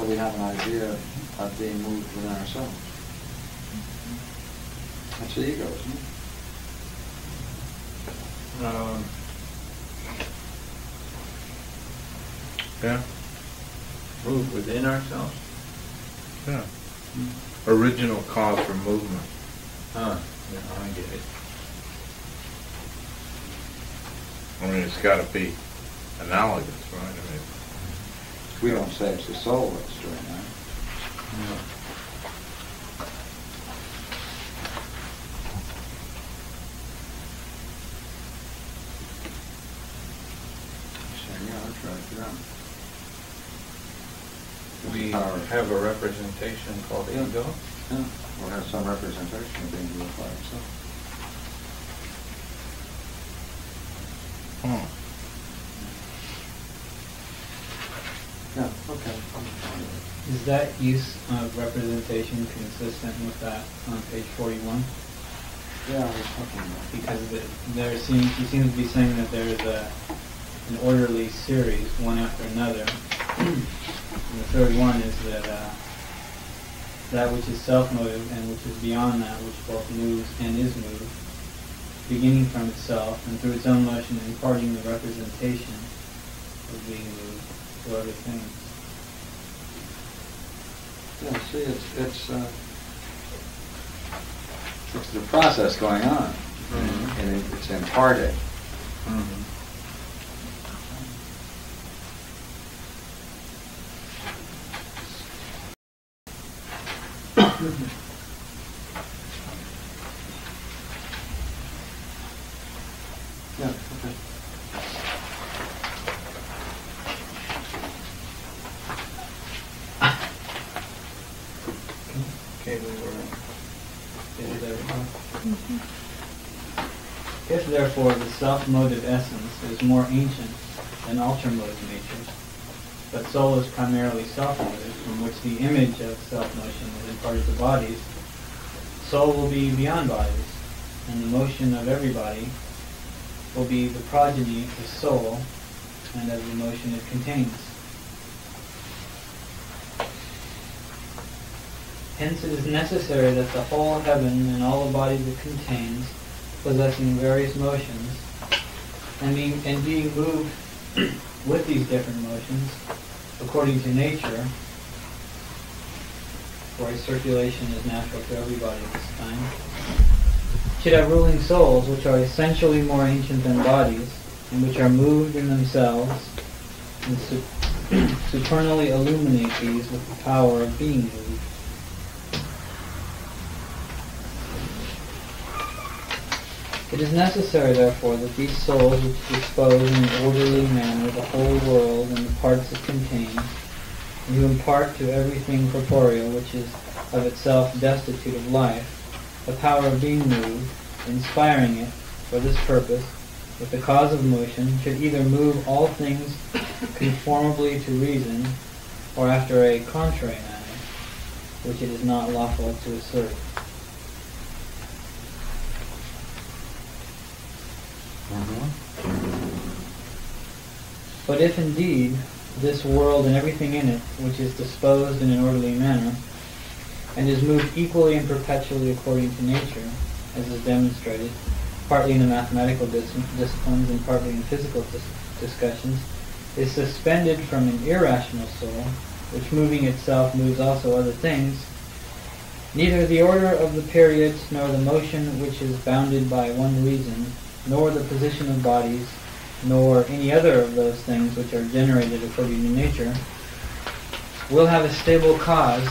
We have an idea of being moved within ourselves. That's the ego, isn't it? Yeah. Moved within ourselves? Yeah. Original cause for movement. Yeah, I get it. I mean, it's got to be analogous, right? I mean, we don't say it's the soul that's doing that. No. So, yeah, that's right, yeah. We have a representation called ego. Yeah, we'll have some representation of being moved by itself. Yeah, okay. Is that use of representation consistent with that on page 41? Yeah, I was talking about because he seems to be saying that there is an orderly series, one after another. And the third one is that that which is self-motive and which is beyond that, which both moves and is moved, beginning from itself and through its own motion imparting the representation of being moved. Other things. Yeah, see, it's the process going on, and it's imparted. tables or things there. If, therefore, the self-motive essence is more ancient than alter-motive nature, but soul is primarily self-motive, from which the image of self-motion is imparted to bodies, soul will be beyond bodies, and the motion of every body will be the progeny of soul and of the motion it contains. Hence it is necessary that the whole heaven and all the bodies it contains, possessing various motions, and being moved with these different motions, according to nature, for a circulation is natural to everybody at this time, should have ruling souls which are essentially more ancient than bodies, and which are moved in themselves, and supernally illuminate these with the power of being moved. It is necessary, therefore, that these souls which dispose in an orderly manner the whole world and the parts it contains, and who impart to everything corporeal which is of itself destitute of life, the power of being moved, inspiring it, for this purpose, with the cause of motion, should either move all things conformably to reason, or after a contrary manner, which it is not lawful to assert. But if indeed this world and everything in it, which is disposed in an orderly manner, and is moved equally and perpetually according to nature, as is demonstrated, partly in the mathematical disciplines and partly in physical discussions, is suspended from an irrational soul, which moving itself moves also other things, neither the order of the periods nor the motion which is bounded by one reason, nor the position of bodies, nor any other of those things which are generated according to nature, will have a stable cause,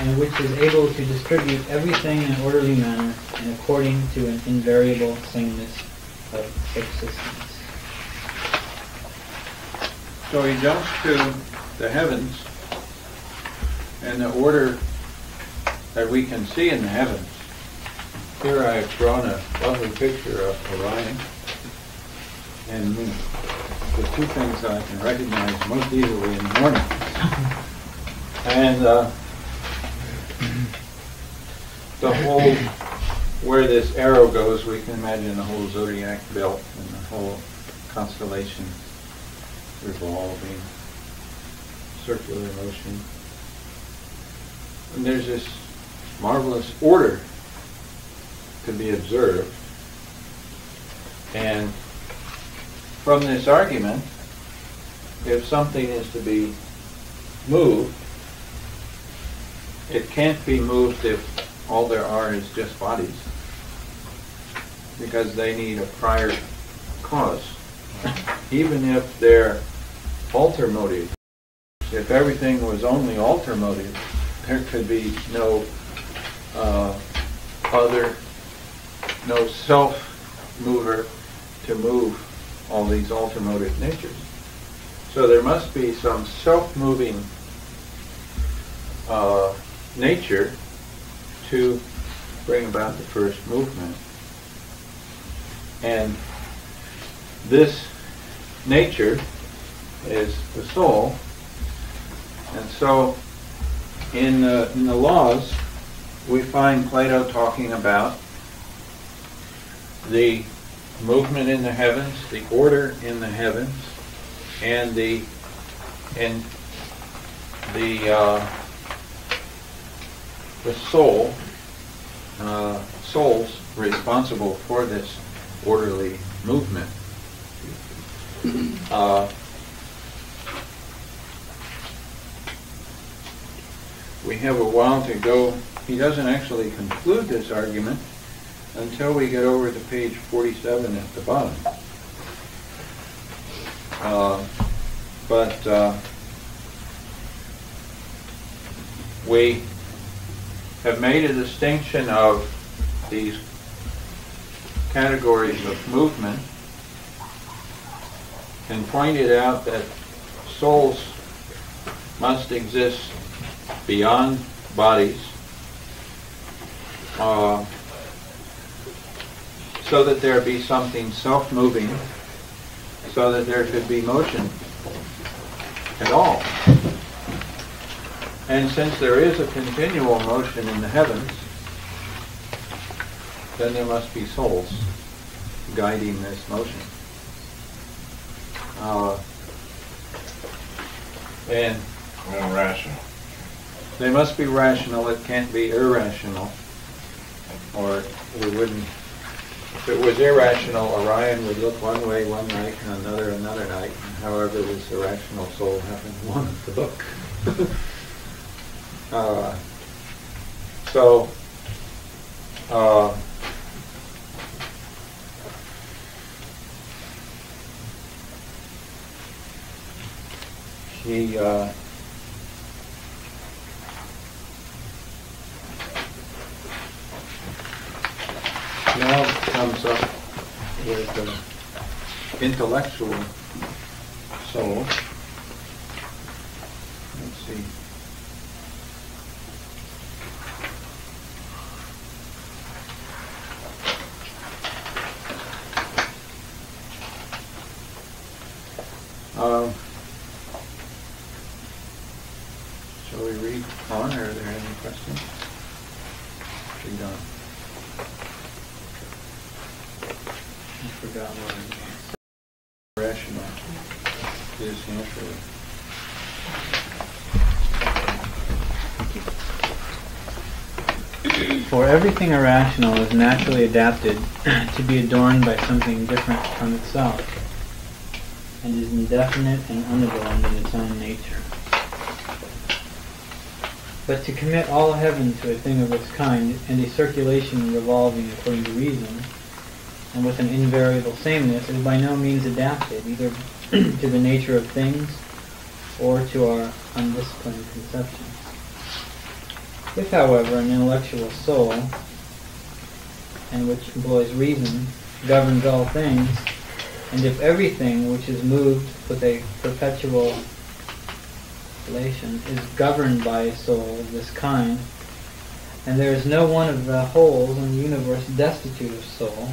and which is able to distribute everything in an orderly manner and according to an invariable sameness of subsistence. So he jumps to the heavens and the order that we can see in the heavens. Here I have drawn a lovely picture of Orion, and the two things I can recognize most easily in the morning. And the whole, where this arrow goes, we can imagine the whole zodiac belt and the whole constellation revolving, circular motion. And there's this marvelous order to be observed, and from this argument, if something is to be moved, it can't be moved if all there are is just bodies, because they need a prior cause. Even if they're alter motive, if everything was only alter motive, there could be no no self-mover to move all these alter-motive natures. So there must be some self-moving nature to bring about the first movement. And this nature is the soul. And so in the laws, we find Plato talking about the movement in the heavens, the order in the heavens, and the souls responsible for this orderly movement. We have a while to go. He doesn't actually conclude this argument until we get over to page 47 at the bottom. But we have made a distinction of these categories of movement and pointed out that souls must exist beyond bodies, so that there be something self-moving, so that there could be motion at all. And since there is a continual motion in the heavens, then there must be souls guiding this motion. And rational. They must be rational. It can't be irrational. Or we wouldn't. If it was irrational, Orion would look one way one night and another night. And however, this irrational soul happened to want to look. Now comes up with the intellectual soul. Let's see. Shall we read on, or are there any questions? Read on. I forgot what it means. Rational is naturally. For everything irrational is naturally adapted to be adorned by something different from itself, and is indefinite and unadorned in its own nature. But to commit all heaven to a thing of its kind, and a circulation revolving according to reason, and with an invariable sameness, is by no means adapted either to the nature of things or to our undisciplined conceptions. If, however, an intellectual soul, and which employs reason, governs all things, and if everything which is moved with a perpetual relation is governed by a soul of this kind, and there is no one of the wholes in the universe destitute of soul,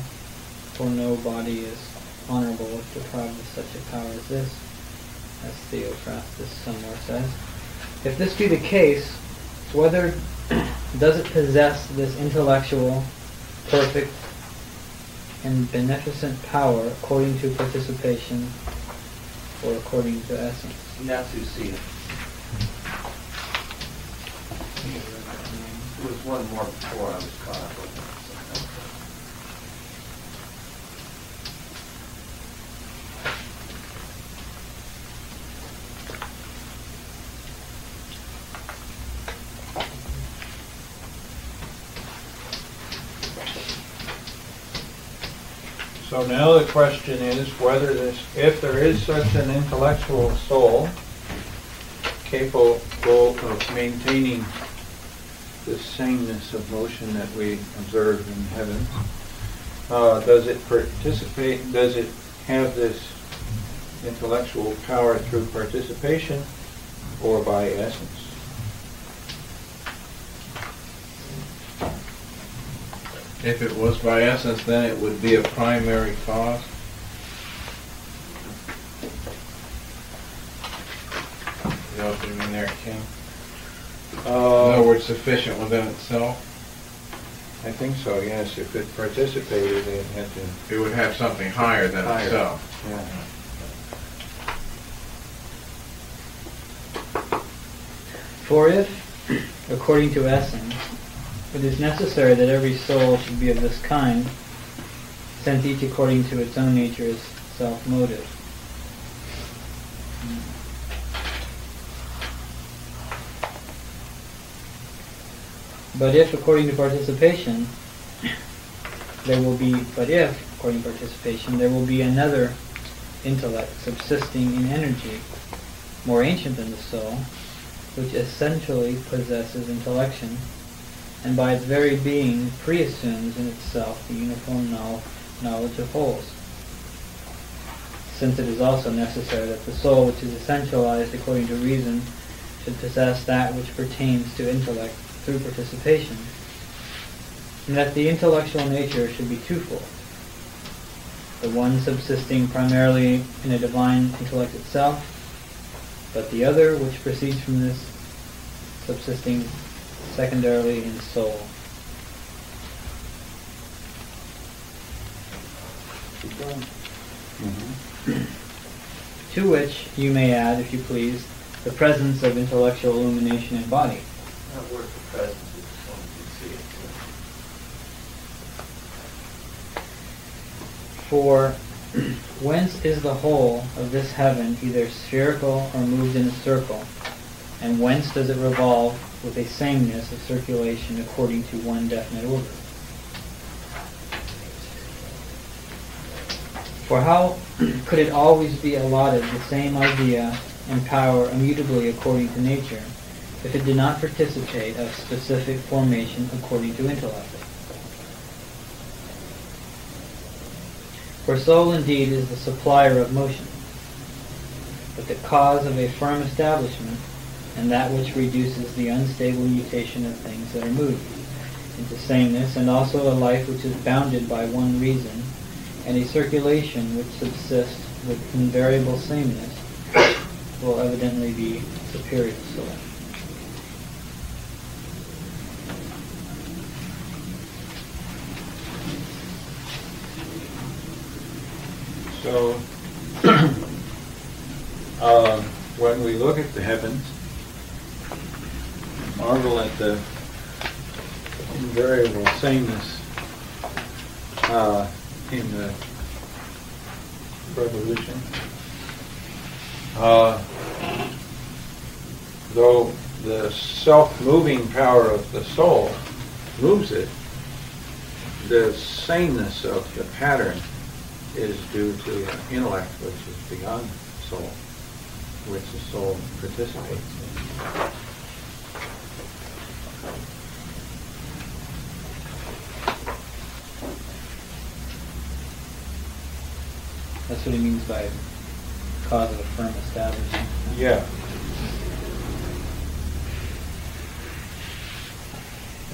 for no body is honorable if deprived of such a power as this, as Theophrastus somewhere says. If this be the case, whether does it possess this intellectual, perfect, and beneficent power according to participation or according to essence? Natsusia. There was one more before I was caught up with it. So now the question is whether this, if there is such an intellectual soul capable of maintaining the sameness of motion that we observe in heaven, does it participate? Does it have this intellectual power through participation or by essence? If it was by essence, then it would be a primary cause. You know what you mean there, King? In other words, sufficient within itself? I think so, yes. If it participated, it had to... It would have something higher than itself. Yeah. For if, according to essence, it is necessary that every soul should be of this kind, since each according to its own nature is self-motive. But if according to participation, there will be another intellect subsisting in energy, more ancient than the soul, which essentially possesses intellection, and by its very being pre-assumes in itself the uniform knowledge of wholes, since it is also necessary that the soul, which is essentialized according to reason, should possess that which pertains to intellect through participation, and that the intellectual nature should be twofold, the one subsisting primarily in a divine intellect itself, but the other, which proceeds from this, subsisting secondarily in soul. To which you may add, if you please, the presence of intellectual illumination in body. Not worth the presence. For whence is the whole of this heaven either spherical or moved in a circle, and whence does it revolve with a sameness of circulation according to one definite order? For how could it always be allotted the same idea and power immutably according to nature, if it did not participate of specific formation according to intellect? For soul indeed is the supplier of motion, but the cause of a firm establishment, and that which reduces the unstable mutation of things that are moved into sameness, and also a life which is bounded by one reason, and a circulation which subsists with invariable sameness, will evidently be superior to soul. So, when we look at the heavens, marvel at the invariable sameness in the revolution, though the self-moving power of the soul moves it, the sameness of the pattern is due to intellect, which is beyond soul, which the soul participates in. That's what he means by cause of a firm establishment. Yeah.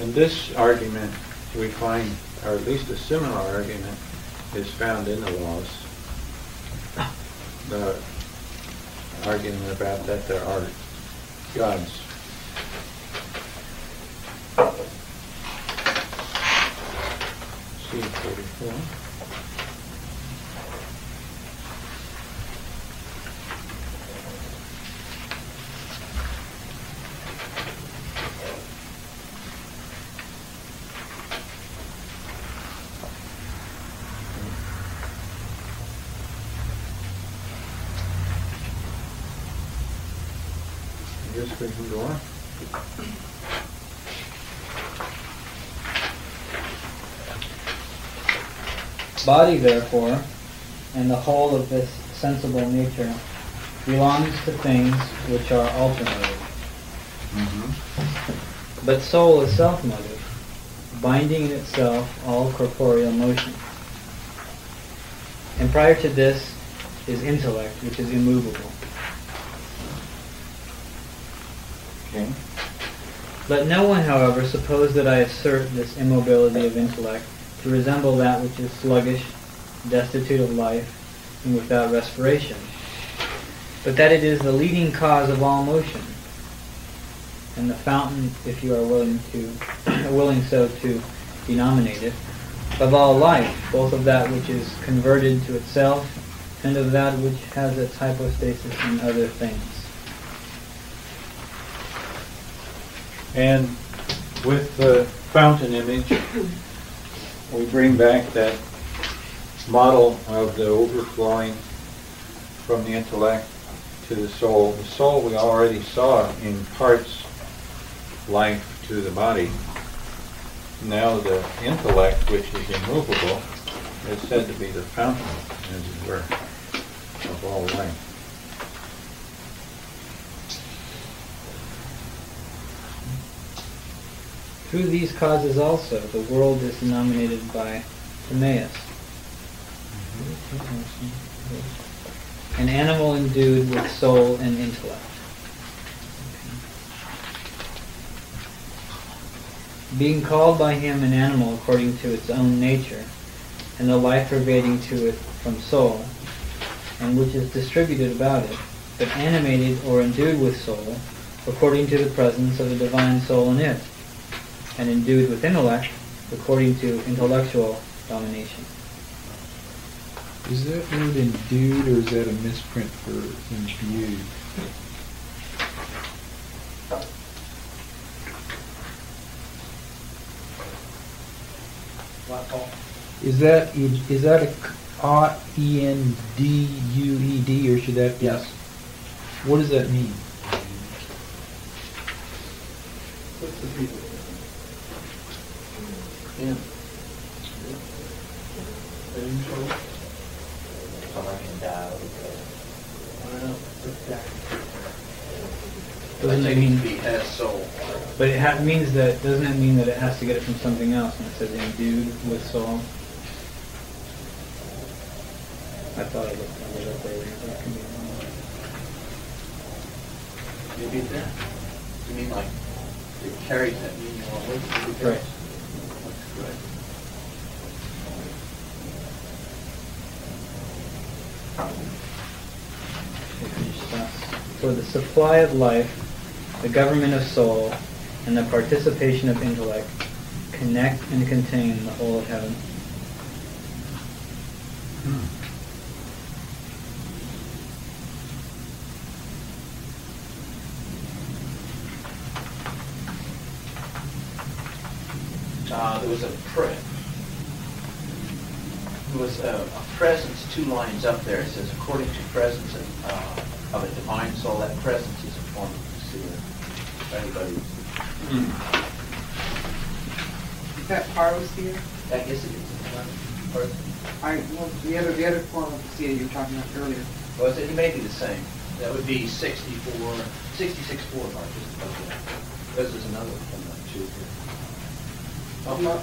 And this argument we find, or at least a similar argument, is found in the laws. The argument about that there are gods. C-44. We can go on. Body, therefore, and the whole of this sensible nature belongs to things which are alternative. But soul is self-motive, binding in itself all corporeal motion. And prior to this is intellect, which is immovable. Let no one, however, suppose that I assert this immobility of intellect to resemble that which is sluggish, destitute of life, and without respiration, but that it is the leading cause of all motion, and the fountain, if you are willing so to denominate it, of all life, both of that which is converted to itself, and of that which has its hypostasis in other things. And with the fountain image, we bring back that model of the overflowing from the intellect to the soul. The soul we already saw imparts life to the body. Now the intellect, which is immovable, is said to be the fountain, as it were, of all life. Through these causes also, the world is denominated by Timaeus, an animal endued with soul and intellect. being called by him an animal according to its own nature, and the life pervading to it from soul, and which is distributed about it, but animated or endued with soul, according to the presence of the divine soul in it, and endued with intellect, according to intellectual domination. Is that word endued, or is that a misprint for imbued? Is that a endued, or should that be? Yes. What does that mean? What's the people? Yeah. Doesn't it mean be as soul? But it means that, doesn't it mean that it has to get it from something else? And it says endued with soul. I thought it looked kind of up there. That can be wrong. You did that? You mean like it carries that meaning along with it? Right. That's good. For the supply of life, the government of soul, and the participation of intellect connect and contain the whole of heaven. There was a presence 2 lines up there. It says, according to presence of a divine soul, that presence is a form of seer. If anybody... Is that parousia? I guess it is. Or, well, the other form of seer you were talking about earlier. Well, it may be the same. That would be 66.4 mark. This is another one, not 2 here. I'm not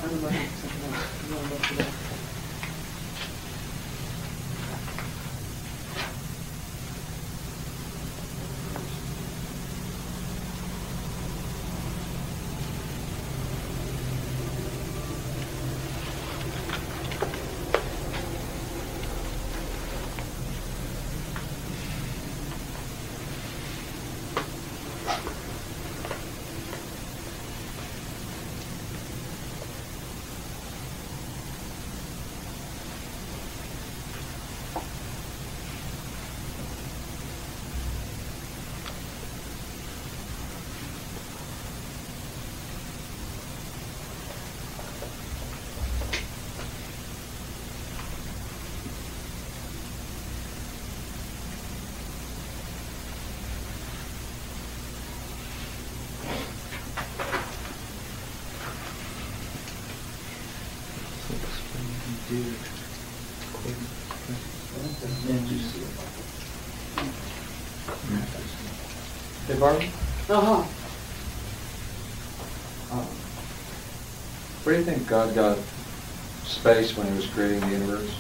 Where do you think God got space when he was creating the universe?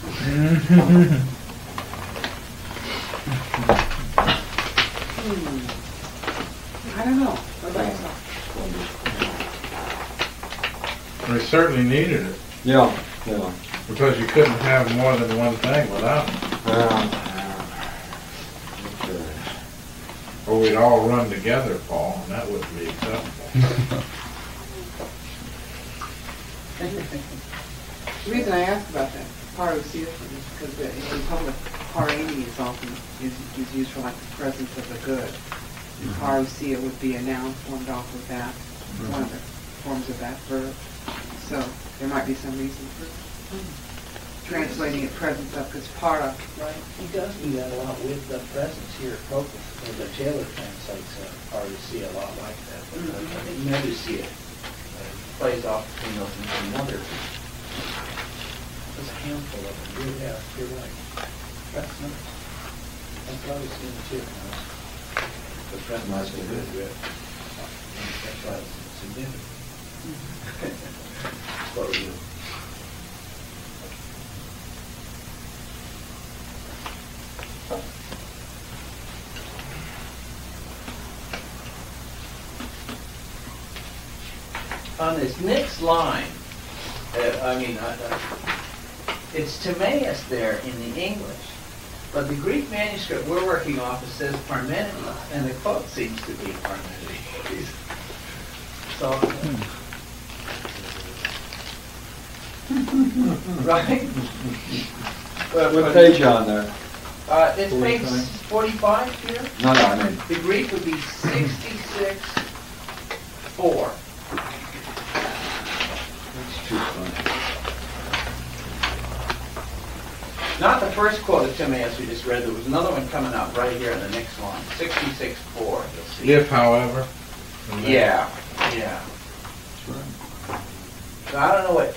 I don't know. They certainly needed it. Yeah, yeah. Because you couldn't have more than one thing without it. Or we'd all run together, Paul, and that wouldn't be acceptable. The reason I asked about that parousia is because in public, parani is often is used for like the presence of the good. Mm-hmm. Parousia would be a noun formed off of that, mm-hmm. one of the forms of that verb. So there might be some reason for translating it presence of, because para. Right. He does do that a lot with the presence here at Proclus. And the Taylor translates parousia a lot like that. But mm-hmm. I think never see it. Plays off between those and another. There's a handful of them. Really, yeah, you're right. That's nice. That's what I was seeing too. The friend might be good with. That's why it's significant. That's what we do. on this next line, it's Timaeus there in the English. But the Greek manuscript we're working off, it says Parmenides, and the quote seems to be Parmenides. So, right? What page on there? It's page 45 here. No, I mean. The Greek would be 66:4. That's too funny. Not the first quote of Timaeus we just read. There was another one coming up right here in the next line. 66:4. If, however. Yeah. Yeah. That's right. So I don't know what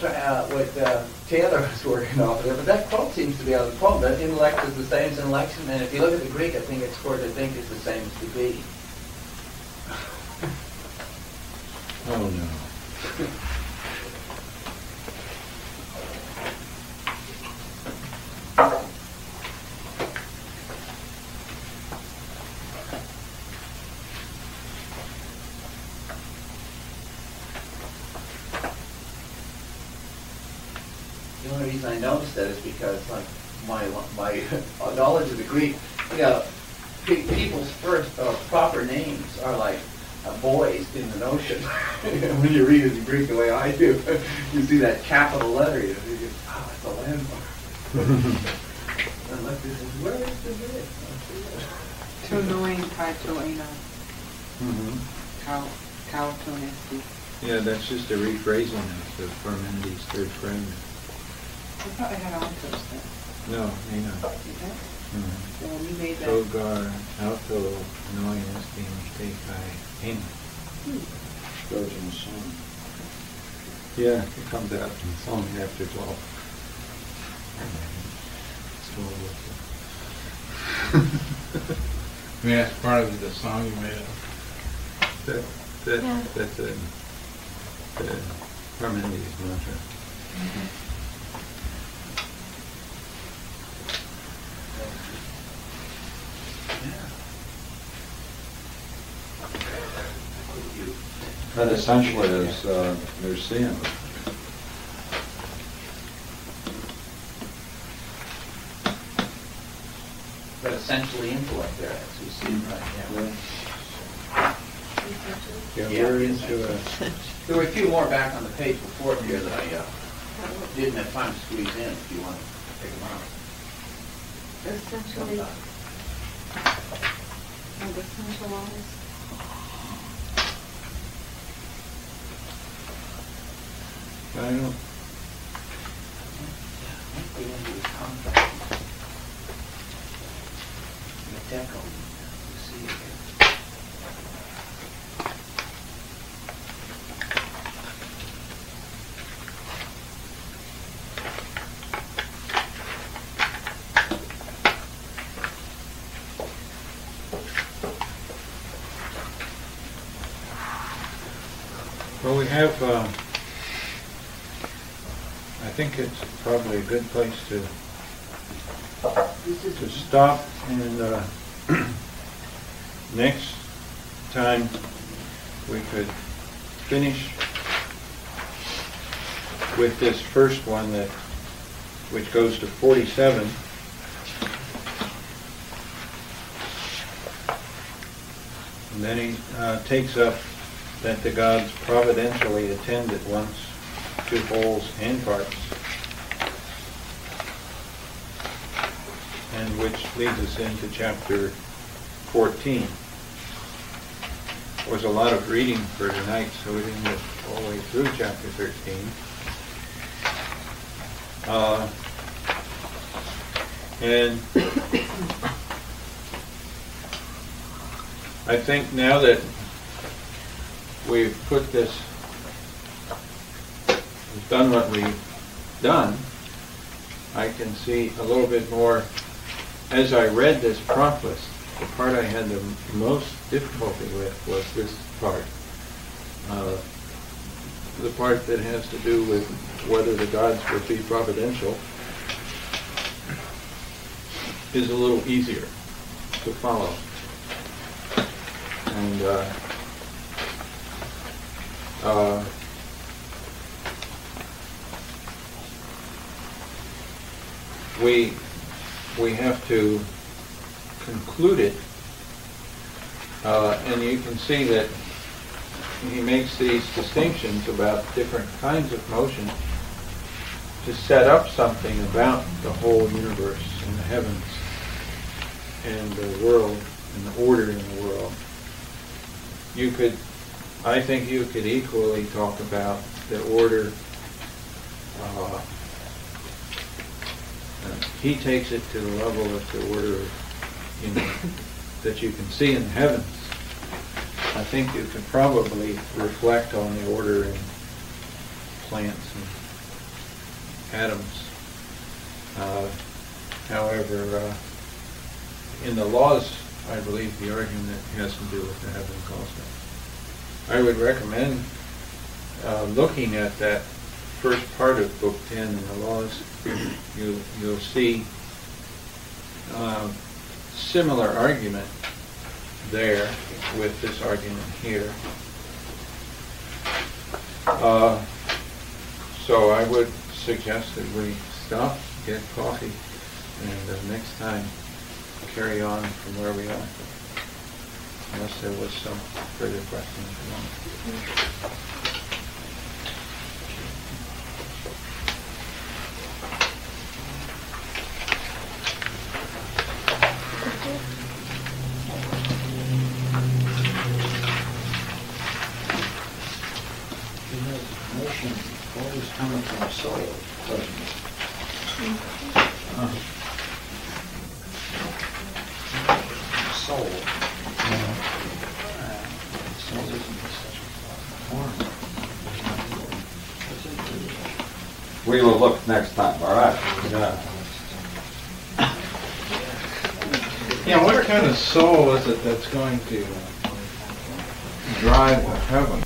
Taylor was working off of there, but that quote seems to be out of the poem. That intellect is the same as intellection, and if you look at the Greek, I think it's where to think is the same as to be. Oh no. The only reason I noticed that is because, like, my knowledge of the Greek, you know, people's first proper names are like boys in the notion. When you read it in Greek the way I do, you see that capital letter, you go, oh, it's a landmark. And like this is where is the Greek? To knowing kaitoina. Kautonesti. Yeah, that's just a rephrasing of the Parmenides' third friend. I thought I had altos there. No, I know. So we made that. Togar, alto, noias, being tekai, ena. Goes in the song. Yeah, it comes out in the song after 12. It's well worth it. I mean, that's part of the song you made up. That's the Parmenides mantra. That essentially is their sin. But essentially intellect there, as we see, right? Yeah. Yeah, we're into a... There were a few more back on the page before here that I didn't have time to squeeze in if you want to pick them out. Essentially... And essentialize... I don't know. Well, we have... I think it's probably a good place to stop, and next time we could finish with this first one which goes to 47. And then he takes up that the gods providentially attend at once to wholes and parts, and which leads us into chapter 14. There was a lot of reading for tonight, so we didn't get all the way through chapter 13. And I think now that we've put this, done what we've done, I can see a little bit more. As I read this Proclus, the part I had the most difficulty with was this part. The part that has to do with whether the gods would be providential is a little easier to follow. And we have to conclude it, and you can see that he makes these distinctions about different kinds of motion to set up something about the whole universe and the heavens and the world and the order in the world. You could, I think you could equally talk about the order. He takes it to the level of the order of, that you can see in the heavens. I think you can probably reflect on the order in plants and atoms. However, in the laws, I believe the argument has to do with the heavens also. I would recommend looking at that first part of Book 10 in the Laws. You'll see similar argument there with this argument here. So I would suggest that we stop, get coffee, and next time carry on from where we are. Unless there was some further questions. Motion always coming from soil, doesn't it? Soul. Soul isn't such a form. We will look next time, all right? Yeah, what kind of soul is it that's going to drive the heaven?